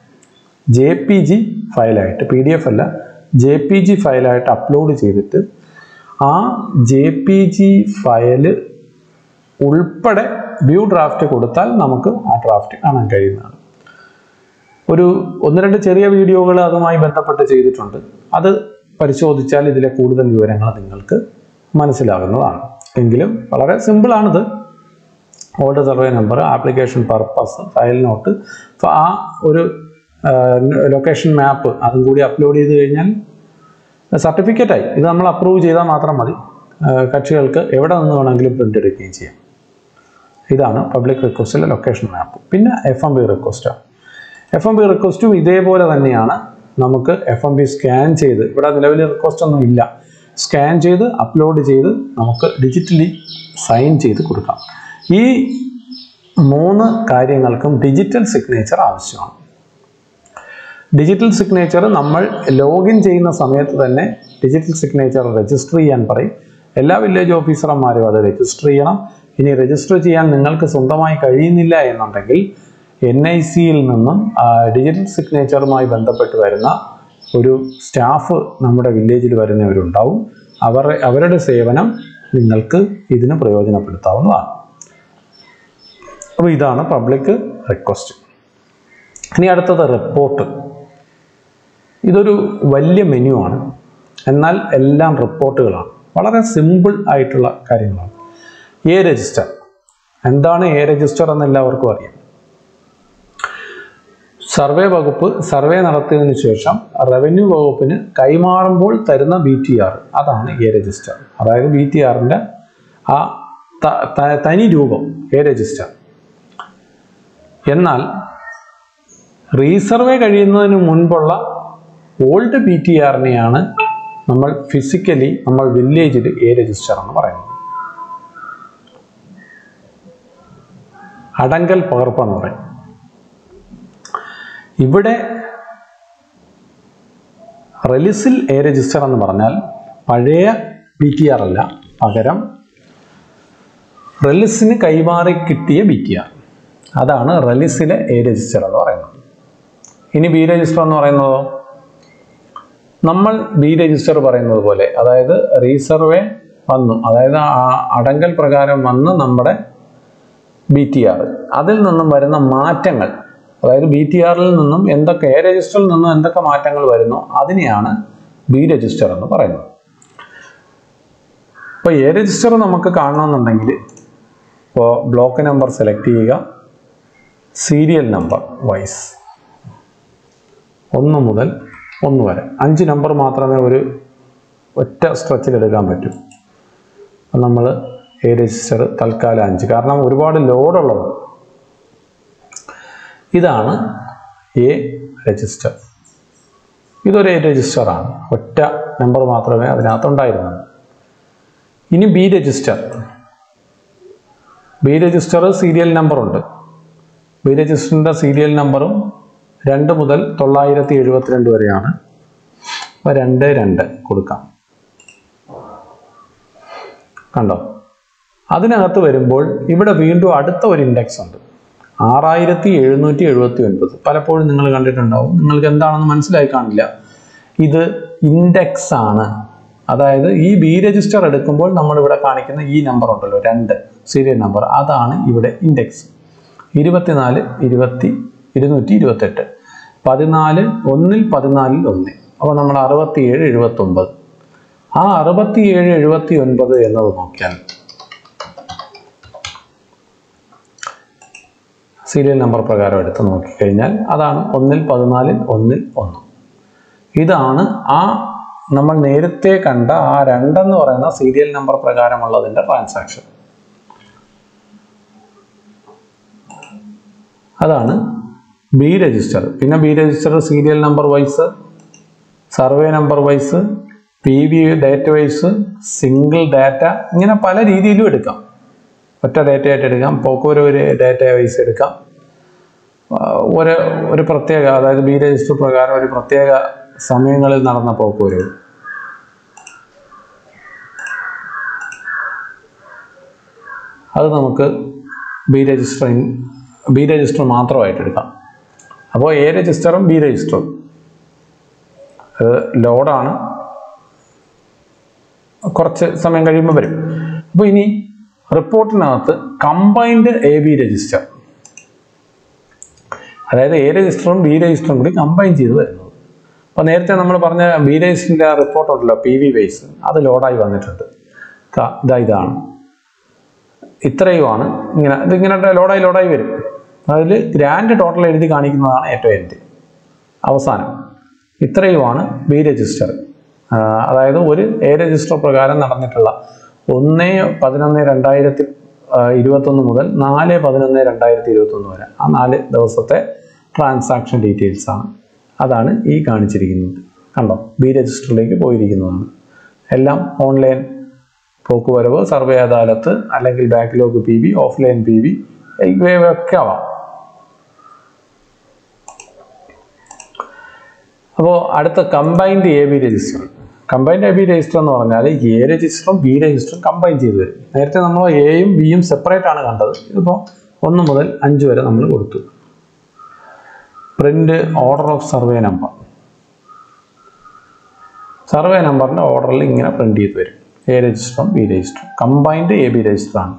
ജെ പി ജി ഫയലായിട്ട്, പി ഡി എഫ് അല്ല, ജെ പി ജി ഫയലായിട്ട് അപ്ലോഡ് ചെയ്തിട്ട് ആ ജെ പി ജി ഫയല് ഉൾപ്പെടെ വ്യൂ ഡ്രാഫ്റ്റ് കൊടുത്താൽ നമുക്ക് ആ ഡ്രാഫ്റ്റ് കാണാൻ കഴിയുന്നതാണ്. ഒരു ഒന്ന് രണ്ട് ചെറിയ വീഡിയോകൾ അതുമായി ബന്ധപ്പെട്ട് ചെയ്തിട്ടുണ്ട്. അത് പരിശോധിച്ചാൽ ഇതിലെ കൂടുതൽ വിവരങ്ങൾ നിങ്ങൾക്ക് മനസ്സിലാകുന്നതാണ്. എങ്കിലും വളരെ സിമ്പിളാണിത്. Old survey number, application purpose, file note, അപ്പോൾ ആ ഒരു ലൊക്കേഷൻ മാപ്പ് അതും കൂടി അപ്ലോഡ് ചെയ്ത് കഴിഞ്ഞാൽ സർട്ടിഫിക്കറ്റായി. ഇത് നമ്മൾ അപ്രൂവ് ചെയ്താൽ മാത്രം മതി. കക്ഷികൾക്ക് എവിടെ നിന്ന് വേണമെങ്കിലും പ്രിൻ്റ് എടുക്കുകയും ചെയ്യാം. ഇതാണ് പബ്ലിക് റിക്വസ്റ്റിലെ ലൊക്കേഷൻ മാപ്പ്. പിന്നെ എഫ് എം ബി റിക്വസ്റ്റാണ്. എഫ് എം ബി റിക്വസ്റ്റും ഇതേപോലെ തന്നെയാണ്. നമുക്ക് എഫ് എം ബി സ്കാൻ ചെയ്ത്, ഇവിടെ നിലവിൽ റിക്വസ്റ്റ് ഒന്നും ഇല്ല, സ്കാൻ ചെയ്ത് അപ്ലോഡ് ചെയ്ത് നമുക്ക് ഡിജിറ്റലി സൈൻ ചെയ്ത് കൊടുക്കാം. ഈ മൂന്ന് കാര്യങ്ങൾക്കും ഡിജിറ്റൽ സിഗ്നേച്ചർ ആവശ്യമാണ്. ഡിജിറ്റൽ സിഗ്നേച്ചർ നമ്മൾ ലോഗിൻ ചെയ്യുന്ന സമയത്ത് തന്നെ ഡിജിറ്റൽ സിഗ്നേച്ചർ രജിസ്റ്റർ ചെയ്യാൻ പറയും. എല്ലാ വില്ലേജ് ഓഫീസർമാരും അത് രജിസ്റ്റർ ചെയ്യണം. ഇനി രജിസ്റ്റർ ചെയ്യാൻ നിങ്ങൾക്ക് സ്വന്തമായി കഴിയുന്നില്ല എന്നുണ്ടെങ്കിൽ എൻ ഐ സിയിൽ നിന്നും ഡിജിറ്റൽ സിഗ്നേച്ചറുമായി ബന്ധപ്പെട്ട് വരുന്ന ഒരു സ്റ്റാഫ് നമ്മുടെ വില്ലേജിൽ വരുന്നവരുണ്ടാവും. അവർ അവരുടെ സേവനം നിങ്ങൾക്ക് ഇതിന് പ്രയോജനപ്പെടുത്താവുന്നതാണ്. അപ്പോൾ ഇതാണ് പബ്ലിക് റിക്വസ്റ്റ്. ഇനി അടുത്തത് റിപ്പോർട്ട്. ഇതൊരു വലിയ മെനു ആണ്, എന്നാൽ എല്ലാം റിപ്പോർട്ടുകളാണ്. വളരെ സിമ്പിൾ ആയിട്ടുള്ള കാര്യങ്ങളാണ്. എ രജിസ്റ്റർ എന്താണ്? എ രജിസ്റ്റർ എന്ന് എല്ലാവർക്കും അറിയാം. സർവേ വകുപ്പ് സർവേ നടത്തിയതിനു ശേഷം റവന്യൂ വകുപ്പിന് കൈമാറുമ്പോൾ തരുന്ന ബി ടി ആർ, അതാണ് എ രജിസ്റ്റർ. അതായത് ബി ടി ആറിൻ്റെ ആ തനി രൂപം എ രജിസ്റ്റർ. എന്നാൽ റീസർവേ കഴിയുന്നതിന് മുൻപുള്ള ഓൾഡ് ബി ടി ആറിനെയാണ് നമ്മൾ ഫിസിക്കലി നമ്മൾ വില്ലേജിൽ എ രജിസ്റ്റർ എന്ന് പറയുന്നത്. അടങ്കൽ പകർപ്പെന്ന് പറയും. ഇവിടെ റെലിസിൽ എ രജിസ്റ്റർ എന്ന് പറഞ്ഞാൽ പഴയ ബി ടി ആർ അല്ല, പകരം റെലിസിന് കൈമാറി കിട്ടിയ ബി ടി ആർ, അതാണ് റെലിസിലെ എ രജിസ്റ്റർ എന്ന് പറയുന്നത്. ഇനി ബി രജിസ്റ്റർ എന്ന് പറയുന്നതോ, നമ്മൾ ബി രജിസ്റ്റർ പറയുന്നത് പോലെ, അതായത് റീസർവേ വന്നു, അതായത് ആ അടങ്കൽ പ്രകാരം വന്ന് നമ്മുടെ ബി ടി ആർ, അതിൽ നിന്നും വരുന്ന മാറ്റങ്ങൾ, അതായത് ബി ടി ആറിൽ നിന്നും എന്തൊക്കെ, എ രജിസ്റ്ററിൽ നിന്നും എന്തൊക്കെ മാറ്റങ്ങൾ വരുന്നു അതിനെയാണ് ബി രജിസ്റ്റർ എന്ന് പറയുന്നത്. ഇപ്പോൾ എ രജിസ്റ്റർ നമുക്ക് കാണണമെന്നുണ്ടെങ്കിൽ ഇപ്പോൾ ബ്ലോക്ക് നമ്പർ സെലക്ട് ചെയ്യുക, സീരിയൽ നമ്പർ വൈസ് ഒന്ന് മുതൽ ഒന്ന് വരെ, അഞ്ച് നമ്പർ മാത്രമേ ഒരു ഒറ്റ സ്ട്രെച്ചിൽ എടുക്കാൻ പറ്റൂ. നമ്മൾ എ രജിസ്റ്റർ തൽക്കാലം അഞ്ച്, കാരണം ഒരുപാട് ലോഡുള്ളതാണ്. ഇതാണ് എ രജിസ്റ്റർ. ഇതൊരു എ രജിസ്റ്ററാണ്, ഒറ്റ നമ്പർ മാത്രമേ അതിനകത്തുണ്ടായിരുന്നുള്ളൂ. ഇനി B register. B register serial നമ്പറുണ്ട്. ബി രജിസ്റ്ററിൻ്റെ സീരിയൽ നമ്പറും രണ്ട് മുതൽ തൊള്ളായിരത്തി എഴുപത്തിരണ്ട് വരെയാണ്. അപ്പോൾ രണ്ട് രണ്ട് കൊടുക്കാം. കണ്ടോ? അതിനകത്ത് വരുമ്പോൾ ഇവിടെ വീണ്ടും അടുത്ത ഒരു ഇൻഡെക്സ് ഉണ്ട്, ആറായിരത്തി എഴുന്നൂറ്റി എഴുപത്തി ഒൻപത്. പലപ്പോഴും നിങ്ങൾ കണ്ടിട്ടുണ്ടാവും, നിങ്ങൾക്ക് എന്താണെന്ന് മനസ്സിലായി കാണില്ല. ഇത് ഇൻഡെക്സ് ആണ്. അതായത് ഈ ബി രജിസ്റ്റർ എടുക്കുമ്പോൾ നമ്മൾ ഇവിടെ കാണിക്കുന്ന ഈ നമ്പർ ഉണ്ടല്ലോ, രണ്ട് സീരിയൽ നമ്പർ, അതാണ് ഇവിടെ ഇൻഡെക്സ്. ഇരുപത്തിനാല് ഇരുപത്തി ഇരുന്നൂറ്റി ഇരുപത്തെട്ട്, പതിനാല് ഒന്നിൽ പതിനാലിൽ ഒന്ന്. അപ്പോൾ നമ്മൾ അറുപത്തിയേഴ് എഴുപത്തൊൻപത്. ആ അറുപത്തിയേഴ് എഴുപത്തി ഒൻപത് എന്നത് നോക്കിയാൽ സീരിയൽ നമ്പർ പ്രകാരം എടുത്ത് നോക്കിക്കഴിഞ്ഞാൽ അതാണ് ഒന്നിൽ പതിനാലിൽ ഒന്നിൽ ഒന്ന്. ഇതാണ് ആ നമ്മൾ നേരത്തെ കണ്ട ആ രണ്ടെന്ന് പറയുന്ന സീരിയൽ നമ്പർ പ്രകാരമുള്ളതിൻ്റെ ട്രാൻസാക്ഷൻ. അതാണ് ബി രജിസ്റ്റർ. പിന്നെ B register serial number wise, survey number wise, P V data wise, single data, ഇങ്ങനെ പല രീതിയിലും എടുക്കാം. ഒറ്റ ഡേറ്റയായിട്ട് എടുക്കാം, പോക്കോരോ ഒരു ഡേറ്റ വൈസ് എടുക്കാം. ഒരു ഒരു പ്രത്യേക, അതായത് ബി രജിസ്റ്റർ പ്രകാരം ഒരു പ്രത്യേക സമയങ്ങളിൽ നടന്ന പോക്കോരോ, അത് നമുക്ക് ബി രജിസ്റ്റർ ബി രജിസ്റ്റർ മാത്രമായിട്ട് എടുക്കാം. അപ്പോൾ എ രജിസ്റ്ററും ബി രജിസ്റ്ററും, അത് ലോഡാണ്, കുറച്ച് സമയം കഴിയുമ്പോൾ വരും. അപ്പോൾ ഇനി റിപ്പോർട്ടിനകത്ത് കമ്പൈൻഡ് എ ബി രജിസ്റ്റർ, അതായത് എ രജിസ്റ്ററും ബി രജിസ്റ്ററും കൂടി കമ്പൈൻ ചെയ്ത് വരുന്നത്. അപ്പോൾ നേരത്തെ നമ്മൾ പറഞ്ഞ ബി രജിസ്റ്ററിൻ്റെ റിപ്പോർട്ട് ഉണ്ടല്ലോ, പി വി വൈസ്, അത് ലോഡായി വന്നിട്ടുണ്ട്. ഇതാ ഇതാണ് ഇത്രയുമാണ്, ഇങ്ങനെ ഇതിങ്ങനെ ലോഡായി ലോഡായി വരും. അതിൽ ഗ്രാൻഡ് ടോട്ടൽ എഴുതി കാണിക്കുന്നതാണ് ഏറ്റവും എൻ്റെ അവസാനം. ഇത്രയുമാണ് ബി രജിസ്റ്റർ. അതായത് ഒരു എ രജിസ്റ്റർ പ്രകാരം നടന്നിട്ടുള്ള ഒന്ന് പതിനൊന്ന് രണ്ടായിരത്തി ഇരുപത്തൊന്ന് മുതൽ നാല് പതിനൊന്ന് രണ്ടായിരത്തി ഇരുപത്തൊന്ന് വരെ ആ നാല് ദിവസത്തെ ട്രാൻസാക്ഷൻ ഡീറ്റെയിൽസ് ആണ്. അതാണ് ഈ കാണിച്ചിരിക്കുന്നത്. കണ്ടോ, ബി രജിസ്റ്ററിലേക്ക് പോയിരിക്കുന്നതാണ്. എല്ലാം ഓൺലൈൻ പോക്കുവരവ്, സർവേ അദാലത്ത്, അല്ലെങ്കിൽ backlog P B, offline P B, ഇവയൊക്കെ ആവാം. അപ്പോൾ അടുത്ത combined A B register. Combined A B register എന്ന് പറഞ്ഞാൽ എ രജിസ്റ്ററും ബി രജിസ്റ്ററും കമ്പൈൻ ചെയ്ത് വരും. നേരത്തെ നമ്മൾ എയും ബിയും സെപ്പറേറ്റ് ആണ് കണ്ടത്. ഇതിപ്പോൾ ഒന്ന് മുതൽ അഞ്ച് വരെ നമ്മൾ കൊടുത്തു. Print order of survey number, survey നമ്പറിൻ്റെ ഓർഡറിൽ ഇങ്ങനെ പ്രിന്റ് ചെയ്ത് വരും. എ രജിസ്റ്ററും ബി രജിസ്റ്ററും കമ്പൈൻഡ് എ ബി രജിസ്റ്ററാണ്.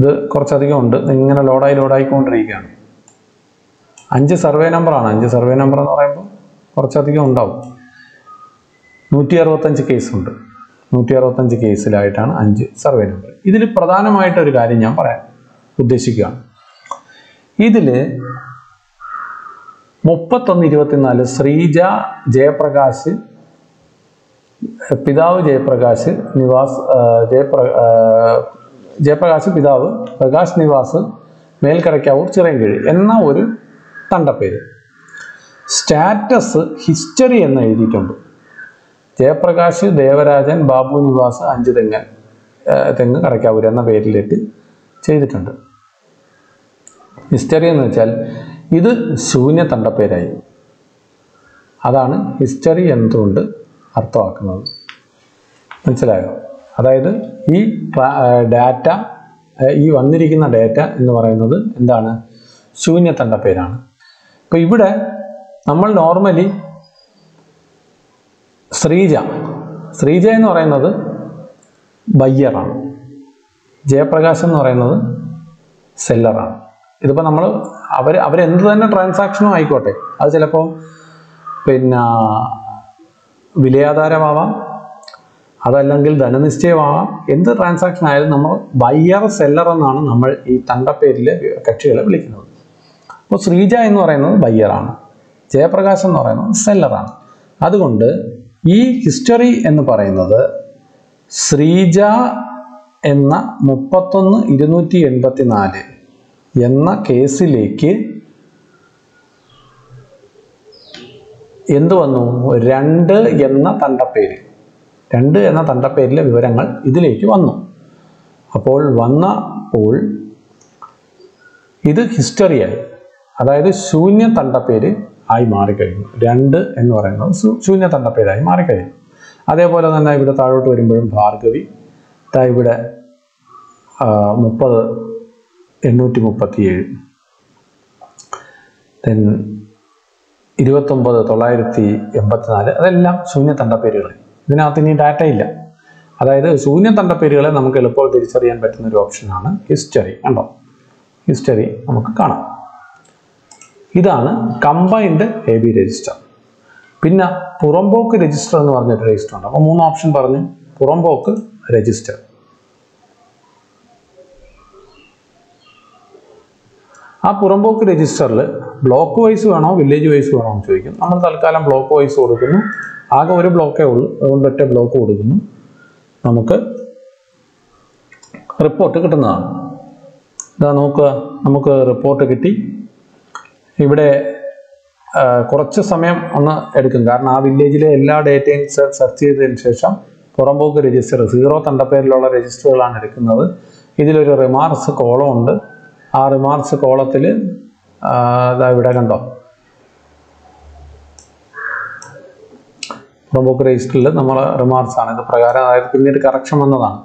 ഇത് കുറച്ചധികം ഉണ്ട്, ഇങ്ങനെ ലോഡായി ലോഡായിക്കൊണ്ടിരിക്കുകയാണ്. അഞ്ച് സർവേ നമ്പറാണ്. അഞ്ച് സർവേ നമ്പർ എന്ന് പറയുമ്പോൾ കുറച്ചധികം ഉണ്ടാവും. നൂറ്റി അറുപത്തഞ്ച് കേസുണ്ട്. നൂറ്റി അറുപത്തഞ്ച് കേസിലായിട്ടാണ് അഞ്ച് സർവേ നമ്പർ. ഇതിൽ പ്രധാനമായിട്ടൊരു കാര്യം ഞാൻ പറയാൻ ഉദ്ദേശിക്കുകയാണ്. ഇതിൽ മുപ്പത്തൊന്ന് ഇരുപത്തിനാല് ശ്രീജ ജയപ്രകാശ്, പിതാവ് ജയപ്രകാശ് നിവാസ്, ജയപ്ര ജയപ്രകാശ് പിതാവ്, പ്രകാശ് നിവാസ്, മേൽക്കരയ്ക്കാവൂർ, ചിറയൻകീഴ് എന്ന ഒരു തണ്ടപ്പേര്. സ്റ്റാറ്റസ് ഹിസ്റ്ററി എന്ന് എഴുതിയിട്ടുണ്ട്. ജയപ്രകാശ് ദേവരാജൻ ബാബു നിവാസ് അഞ്ച് തെങ്ങ് തെങ്ങ് കരയ്ക്കാവൂർ എന്ന പേരിലേക്ക് ചെയ്തിട്ടുണ്ട്. ഹിസ്റ്ററി എന്ന് വെച്ചാൽ ഇത് ശൂന്യ തണ്ടപ്പേരായി. അതാണ് ഹിസ്റ്ററി എന്നതുകൊണ്ട് അർത്ഥമാക്കുന്നത്. മനസ്സിലായോ? അതായത് ഈ ഡാറ്റ, ഈ വന്നിരിക്കുന്ന ഡാറ്റ എന്ന് പറയുന്നത് എന്താണ്? ശൂന്യത്തണ്ട പേരാണ്. അപ്പോൾ ഇവിടെ നമ്മൾ നോർമലി ശ്രീജ, ശ്രീജ എന്ന് പറയുന്നത് ബയ്യറാണ്, ജയപ്രകാശ് എന്ന് പറയുന്നത് സെല്ലറാണ്. ഇതിപ്പോൾ നമ്മൾ അവർ അവരെന്ത് തന്നെ ട്രാൻസാക്ഷനും ആയിക്കോട്ടെ, അത് ചിലപ്പോൾ പിന്നെ വിലയാധാരമാവാം, അതല്ലെങ്കിൽ ധനനിശ്ചയമാവാം. എന്ത് ട്രാൻസാക്ഷൻ ആയാലും നമ്മൾ ബയ്യർ സെല്ലർ എന്നാണ് നമ്മൾ ഈ തണ്ടപ്പേരിലെ കക്ഷികളെ വിളിക്കുന്നത്. അപ്പോൾ ശ്രീജ എന്ന് പറയുന്നത് ബയ്യറാണ്, ജയപ്രകാശ് എന്ന് പറയുന്നത് സെല്ലറാണ്. അതുകൊണ്ട് ഈ ഹിസ്റ്ററി എന്ന് പറയുന്നത് ശ്രീജ എന്ന മുപ്പത്തൊന്ന് ഇരുന്നൂറ്റി എൺപത്തി നാല് എന്ന കേസിലേക്ക് എന്ത് വന്നു? രണ്ട് എന്ന തണ്ടപ്പേര്, രണ്ട് എന്ന തണ്ടപ്പേരിലെ വിവരങ്ങൾ ഇതിലേക്ക് വന്നു. അപ്പോൾ വന്നപ്പോൾ ഇത് ഹിസ്റ്ററിയായി. അതായത് ശൂന്യ തണ്ടപ്പേര് ആയി മാറിക്കഴിഞ്ഞു. രണ്ട് എന്ന് പറയുന്നത് ശൂന്യ തണ്ടപ്പേരായി മാറിക്കഴിഞ്ഞു. അതേപോലെ തന്നെ ഇവിടെ താഴോട്ട് വരുമ്പോഴും ഭാർഗവി താ ഇവിടെ മുപ്പത് എണ്ണൂറ്റി മുപ്പത്തിയേഴ്, തെൻ ഇരുപത്തൊമ്പത് തൊള്ളായിരത്തി എൺപത്തിനാല്, അതെല്ലാം ശൂന്യ തണ്ടപ്പേരുകൾ. ഇതിനകത്ത് ഇനി ഡാറ്റ ഇല്ല. അതായത് ശൂന്യ തണ്ടപ്പേരുകളെ നമുക്ക് എളുപ്പം തിരിച്ചറിയാൻ പറ്റുന്ന ഒരു ഓപ്ഷനാണ് ഹിസ്റ്ററി. കണ്ടോ, ഹിസ്റ്ററി നമുക്ക് കാണാം. ഇതാണ് കമ്പൈൻഡ് എ ബി രജിസ്റ്റർ. പിന്നെ പുറമ്പോക്ക് രജിസ്റ്റർ എന്ന് പറഞ്ഞിട്ട് രജിസ്റ്റർ ഉണ്ട്. അപ്പോൾ മൂന്ന് ഓപ്ഷൻ പറഞ്ഞു. പുറമ്പോക്ക് രജിസ്റ്റർ, ആ പുറമ്പോക്ക് രജിസ്റ്ററിൽ ബ്ലോക്ക് വൈസ് വേണോ വില്ലേജ് വൈസ് വേണോ എന്ന് ചോദിക്കും. നമ്മൾ തൽക്കാലം ബ്ലോക്ക് വൈസ് കൊടുക്കുന്നു. ആകെ ഒരു ബ്ലോക്കേ ഉള്ളൂ, അതുകൊണ്ട് ഒറ്റ ബ്ലോക്ക് കൊടുക്കുന്നു. നമുക്ക് റിപ്പോർട്ട് കിട്ടുന്നതാണ്. ഇതാ നോക്കുക, നമുക്ക് റിപ്പോർട്ട് കിട്ടി. ഇവിടെ കുറച്ച് സമയം ഒന്ന് എടുക്കും, കാരണം ആ വില്ലേജിലെ എല്ലാ ഡേറ്റയും സെർച്ച് ചെയ്തതിന് ശേഷം പുറമ്പോക്ക് രജിസ്റ്റർ സീറോ തണ്ടപ്പേരിലുള്ള രജിസ്റ്ററുകളാണ് എടുക്കുന്നത്. ഇതിലൊരു റിമാർക്സ് കോളം ഉണ്ട്. ആ റിമാർക്സ് കോളത്തിൽ ഇതാ ഇവിടെ കണ്ടോ, പുറമ്പോക്ക് രജിസ്റ്ററിൽ നമ്മൾ റിമാർക്സ് ആണ് ഇത് പ്രകാരം, അതായത് പിന്നീട് കറക്ഷൻ വന്നതാണ്,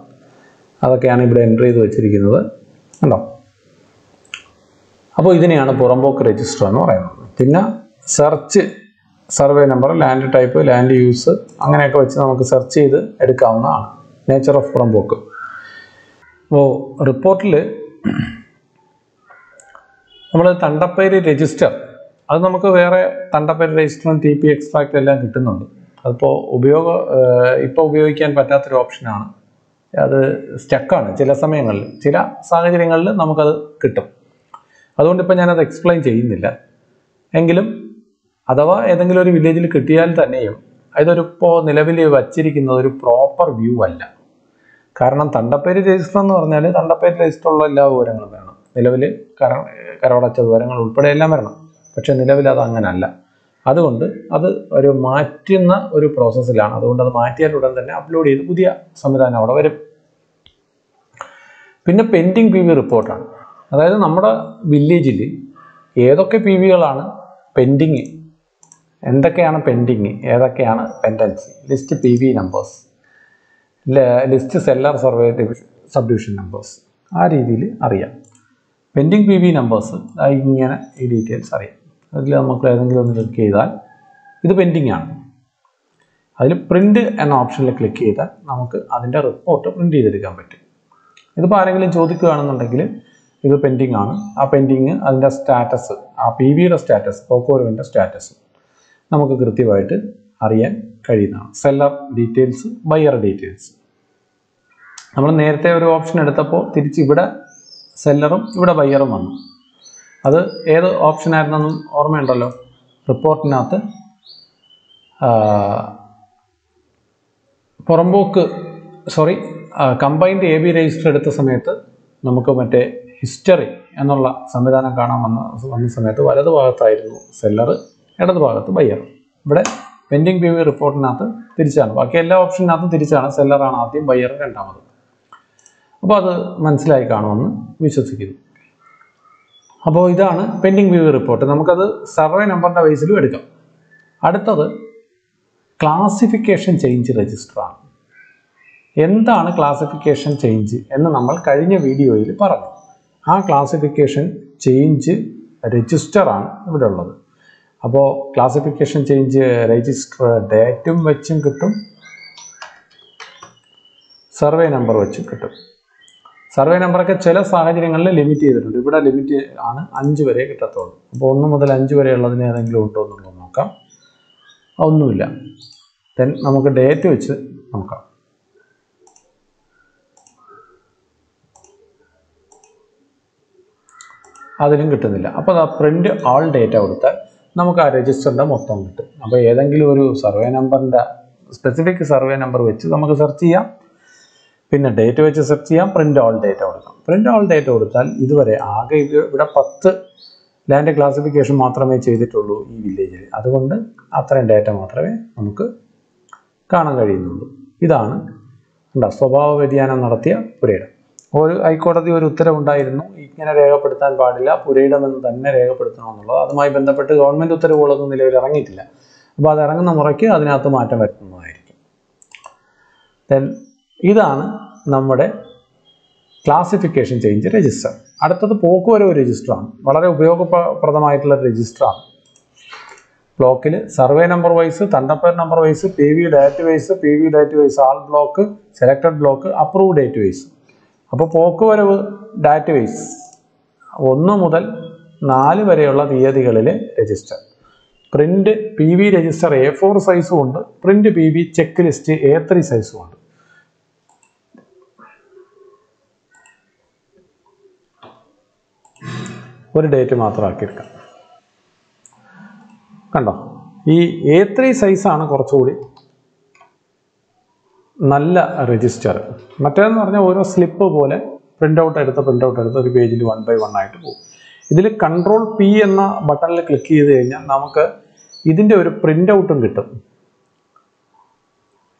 അതൊക്കെയാണ് ഇവിടെ എൻ്റർ ചെയ്ത് വെച്ചിരിക്കുന്നത്. കണ്ടോ, അപ്പോൾ ഇതിനെയാണ് പുറമ്പോക്ക് രജിസ്റ്റർ എന്ന് പറയുന്നത്. പിന്നെ search, survey number, land type, land use, അങ്ങനെയൊക്കെ വെച്ച് നമുക്ക് സെർച്ച് ചെയ്ത് എടുക്കാവുന്നതാണ് നേച്ചർ ഓഫ് പുറമ്പോക്ക്. അപ്പോൾ റിപ്പോർട്ടിൽ നമ്മൾ തണ്ടപ്പേര് രജിസ്റ്റർ, അത് നമുക്ക് വേറെ തണ്ടപ്പേര് രജിസ്റ്ററും ടി പി എക്സ്ട്രാക്റ്റ് എല്ലാം കിട്ടുന്നുണ്ട്. അതിപ്പോൾ ഉപയോഗം ഇപ്പോൾ ഉപയോഗിക്കാൻ പറ്റാത്തൊരു ഓപ്ഷനാണ്. അത് സ്റ്റക്കാണ് ചില സമയങ്ങളിൽ, ചില സാഹചര്യങ്ങളിൽ നമുക്കത് കിട്ടും. അതുകൊണ്ട് ഇപ്പം ഞാനത് എക്സ്പ്ലെയിൻ ചെയ്യുന്നില്ല. എങ്കിലും അഥവാ ഏതെങ്കിലും ഒരു വില്ലേജിൽ കിട്ടിയാൽ തന്നെയും ഇതൊരു ഇപ്പോൾ നിലവിൽ വച്ചിരിക്കുന്നത് ഒരു പ്രോപ്പർ വ്യൂ അല്ല. കാരണം തണ്ടപ്പേര് രജിസ്റ്റർ എന്ന് പറഞ്ഞാൽ തണ്ടപ്പേര് രജിസ്റ്ററുള്ള എല്ലാ വിവരങ്ങളും വേണം നിലവിൽ, കര കരവടച്ച വിവരങ്ങൾ ഉൾപ്പെടെ എല്ലാം വരണം. പക്ഷേ നിലവിൽ അത് അങ്ങനല്ല. അതുകൊണ്ട് അത് ഒരു മാറ്റുന്ന ഒരു പ്രോസസ്സിലാണ്. അതുകൊണ്ട് അത് മാറ്റിയാൽ ഉടൻ തന്നെ അപ്ലോഡ് ചെയ്ത് പുതിയ സംവിധാനം അവിടെ വരും. പിന്നെ പെൻഡിങ് പി വി റിപ്പോർട്ടാണ്. അതായത് നമ്മുടെ വില്ലേജിൽ ഏതൊക്കെ പി വികളാണ് പെൻഡിങ്, എന്തൊക്കെയാണ് പെൻഡിങ്, ഏതൊക്കെയാണ് pendency list, P V numbers, list seller survey division sub division numbers, ആ രീതിയിൽ അറിയാം. പെൻഡിങ് പി വി നമ്പേഴ്സ് ഇങ്ങനെ ഈ ഡീറ്റെയിൽസ് അറിയാം. അതിൽ നമുക്ക് ഏതെങ്കിലും ഒന്ന് ക്ലിക്ക് ചെയ്താൽ ഇത് പെൻഡിങ് ആണ്. അതിൽ പ്രിൻ്റ് എന്ന ഓപ്ഷനിൽ ക്ലിക്ക് ചെയ്താൽ നമുക്ക് അതിൻ്റെ റിപ്പോർട്ട് പ്രിൻ്റ് ചെയ്തെടുക്കാൻ പറ്റും. ഇതിപ്പോൾ ആരെങ്കിലും ചോദിക്കുകയാണെന്നുണ്ടെങ്കിൽ ഇത് പെൻഡിങ് ആണ്, ആ പെൻഡിങ് അതിൻ്റെ സ്റ്റാറ്റസ്, ആ പി വിയുടെ സ്റ്റാറ്റസ്, പോക്കോരുവിൻ്റെ സ്റ്റാറ്റസ് നമുക്ക് കൃത്യമായിട്ട് അറിയാൻ കഴിയുന്നതാണ്. Seller details, buyer details. നമ്മൾ നേരത്തെ ഒരു ഓപ്ഷൻ എടുത്തപ്പോൾ തിരിച്ച് ഇവിടെ സെല്ലറും ഇവിടെ ബയറും വന്നു. അത് ഏത് ഓപ്ഷനായിരുന്നെന്നും ഓർമ്മയുണ്ടല്ലോ. റിപ്പോർട്ടിനകത്ത് പുറമ്പോക്ക് sorry combined A B register എടുത്ത സമയത്ത് നമുക്ക് മറ്റേ ഹിസ്റ്ററി എന്നുള്ള സംവിധാനം കാണാൻ വന്ന വന്ന സമയത്ത് വലതു ഭാഗത്തായിരുന്നു സെല്ലറ്, ഇടത് ഭാഗത്ത് ബയ്യർ. ഇവിടെ പെൻഡിങ് പി വി റിപ്പോർട്ടിനകത്ത് തിരിച്ചാണ്, ബാക്കി എല്ലാ ഓപ്ഷനകത്തും തിരിച്ചാണ്. സെല്ലറാണ് ആദ്യം, ബയ്യർ രണ്ടാമത്. അപ്പോൾ അത് മനസ്സിലായി കാണുമെന്ന് വിശ്വസിക്കുന്നു. അപ്പോൾ ഇതാണ് പെൻഡിങ് പി വി റിപ്പോർട്ട്. നമുക്കത് സർവേ നമ്പറിൻ്റെ ബേസിലും എടുക്കാം. അടുത്തത് ക്ലാസിഫിക്കേഷൻ ചേഞ്ച് രജിസ്റ്ററാണ്. എന്താണ് ക്ലാസിഫിക്കേഷൻ ചേഞ്ച് എന്ന് നമ്മൾ കഴിഞ്ഞ വീഡിയോയിൽ പറഞ്ഞു. ആ ക്ലാസിഫിക്കേഷൻ ചേഞ്ച് രജിസ്റ്ററാണ് ഇവിടെ ഉള്ളത്. അപ്പോൾ ക്ലാസിഫിക്കേഷൻ ചേഞ്ച് രജിസ്റ്റർ ഡേറ്റും വെച്ചും കിട്ടും, സർവേ നമ്പർ വെച്ചും കിട്ടും. സർവേ നമ്പറൊക്കെ ചില സാഹചര്യങ്ങളിൽ ലിമിറ്റ് ചെയ്തിട്ടുണ്ട്. ഇവിടെ ലിമിറ്റ് ആണ് അഞ്ച് വരെ കിട്ടത്തുള്ളൂ. അപ്പോൾ ഒന്ന് മുതൽ അഞ്ച് വരെ ഉള്ളതിന് ഏതെങ്കിലും ഉണ്ടോ എന്നുള്ളത് നോക്കാം. ഒന്നുമില്ല, ദെൻ നമുക്ക് ഡേറ്റ് വെച്ച് നോക്കാം. അതിലും കിട്ടുന്നില്ല. അപ്പോൾ ആ പ്രിൻ്റ് ആൾ ഡേറ്റ കൊടുത്താൽ നമുക്ക് ആ രജിസ്റ്ററിൻ്റെ മൊത്തം കിട്ടും. അപ്പോൾ ഏതെങ്കിലും ഒരു സർവേ നമ്പറിൻ്റെ സ്പെസിഫിക് സർവേ നമ്പർ വെച്ച് നമുക്ക് സെർച്ച് ചെയ്യാം, പിന്നെ ഡേറ്റ് വെച്ച് സെർച്ച് ചെയ്യാം, പ്രിൻ്റ് ആൾ ഡേറ്റ കൊടുക്കാം. പ്രിൻ്റ് ആൾ ഡേറ്റ കൊടുത്താൽ ഇതുവരെ ആകെ ഇവിടെ പത്ത് ലാൻഡ് ക്ലാസിഫിക്കേഷൻ മാത്രമേ ചെയ്തിട്ടുള്ളൂ ഈ വില്ലേജിൽ. അതുകൊണ്ട് അത്രയും ഡേറ്റ മാത്രമേ നമുക്ക് കാണാൻ കഴിയുന്നുള്ളൂ. ഇതാണ് സ്വഭാവ വ്യതിയാനം നടത്തിയ പുരയിടം. ഒരു ഹൈക്കോടതി ഒരു ഉത്തരവുണ്ടായിരുന്നു, ഇങ്ങനെ രേഖപ്പെടുത്താൻ പാടില്ല, പുരയിടമെന്ന് തന്നെ രേഖപ്പെടുത്തണമെന്നുള്ളത്. അതുമായി ബന്ധപ്പെട്ട് ഗവൺമെൻറ് ഉത്തരവുകളൊന്നും നിലവിൽ ഇറങ്ങിയിട്ടില്ല. അപ്പോൾ അത് ഇറങ്ങുന്ന മുറയ്ക്ക് അതിനകത്ത് മാറ്റം വരുത്തുന്നതായിരിക്കും. ദെൻ ഇതാണ് നമ്മുടെ ക്ലാസിഫിക്കേഷൻ ചേഞ്ച് രജിസ്റ്റർ. അടുത്തത് പോക്കുവരവ് രജിസ്റ്ററാണ്. വളരെ ഉപയോഗപ്രദമായിട്ടുള്ള രജിസ്റ്ററാണ്. ബ്ലോക്കിൽ സർവേ നമ്പർ വൈസ്, തണ്ടപ്പേർ number wise, P V date wise, P V date wise all block, selected block, approve date wise. അപ്പോൾ പോക്കുവരവ് ഡേറ്റ് വൈസ് ഒന്ന് മുതൽ നാല് വരെയുള്ള തീയതികളിൽ register. Print P V register A four സൈസും ഉണ്ട്, print P V check list A three സൈസും ഉണ്ട്. ഒരു ഡേറ്റ് മാത്രം ആക്കിയെടുക്കാം. കണ്ടോ, ഈ എ ത്രീ സൈസാണ് കുറച്ചുകൂടി നല്ല രജിസ്റ്റർ. മറ്റേതെന്ന് പറഞ്ഞാൽ ഓരോ സ്ലിപ്പ് പോലെ പ്രിൻ്റ് ഔട്ട് എടുത്ത് പ്രിൻ്റ് ഔട്ട് എടുത്ത് ഒരു പേജിൽ വൺ ബൈ വൺ ആയിട്ട് പോകും. ഇതിൽ കൺട്രോൾ പി എന്ന ബട്ടണിൽ ക്ലിക്ക് ചെയ്ത് കഴിഞ്ഞാൽ നമുക്ക് ഇതിൻ്റെ ഒരു പ്രിൻ്റ് ഔട്ടും കിട്ടും.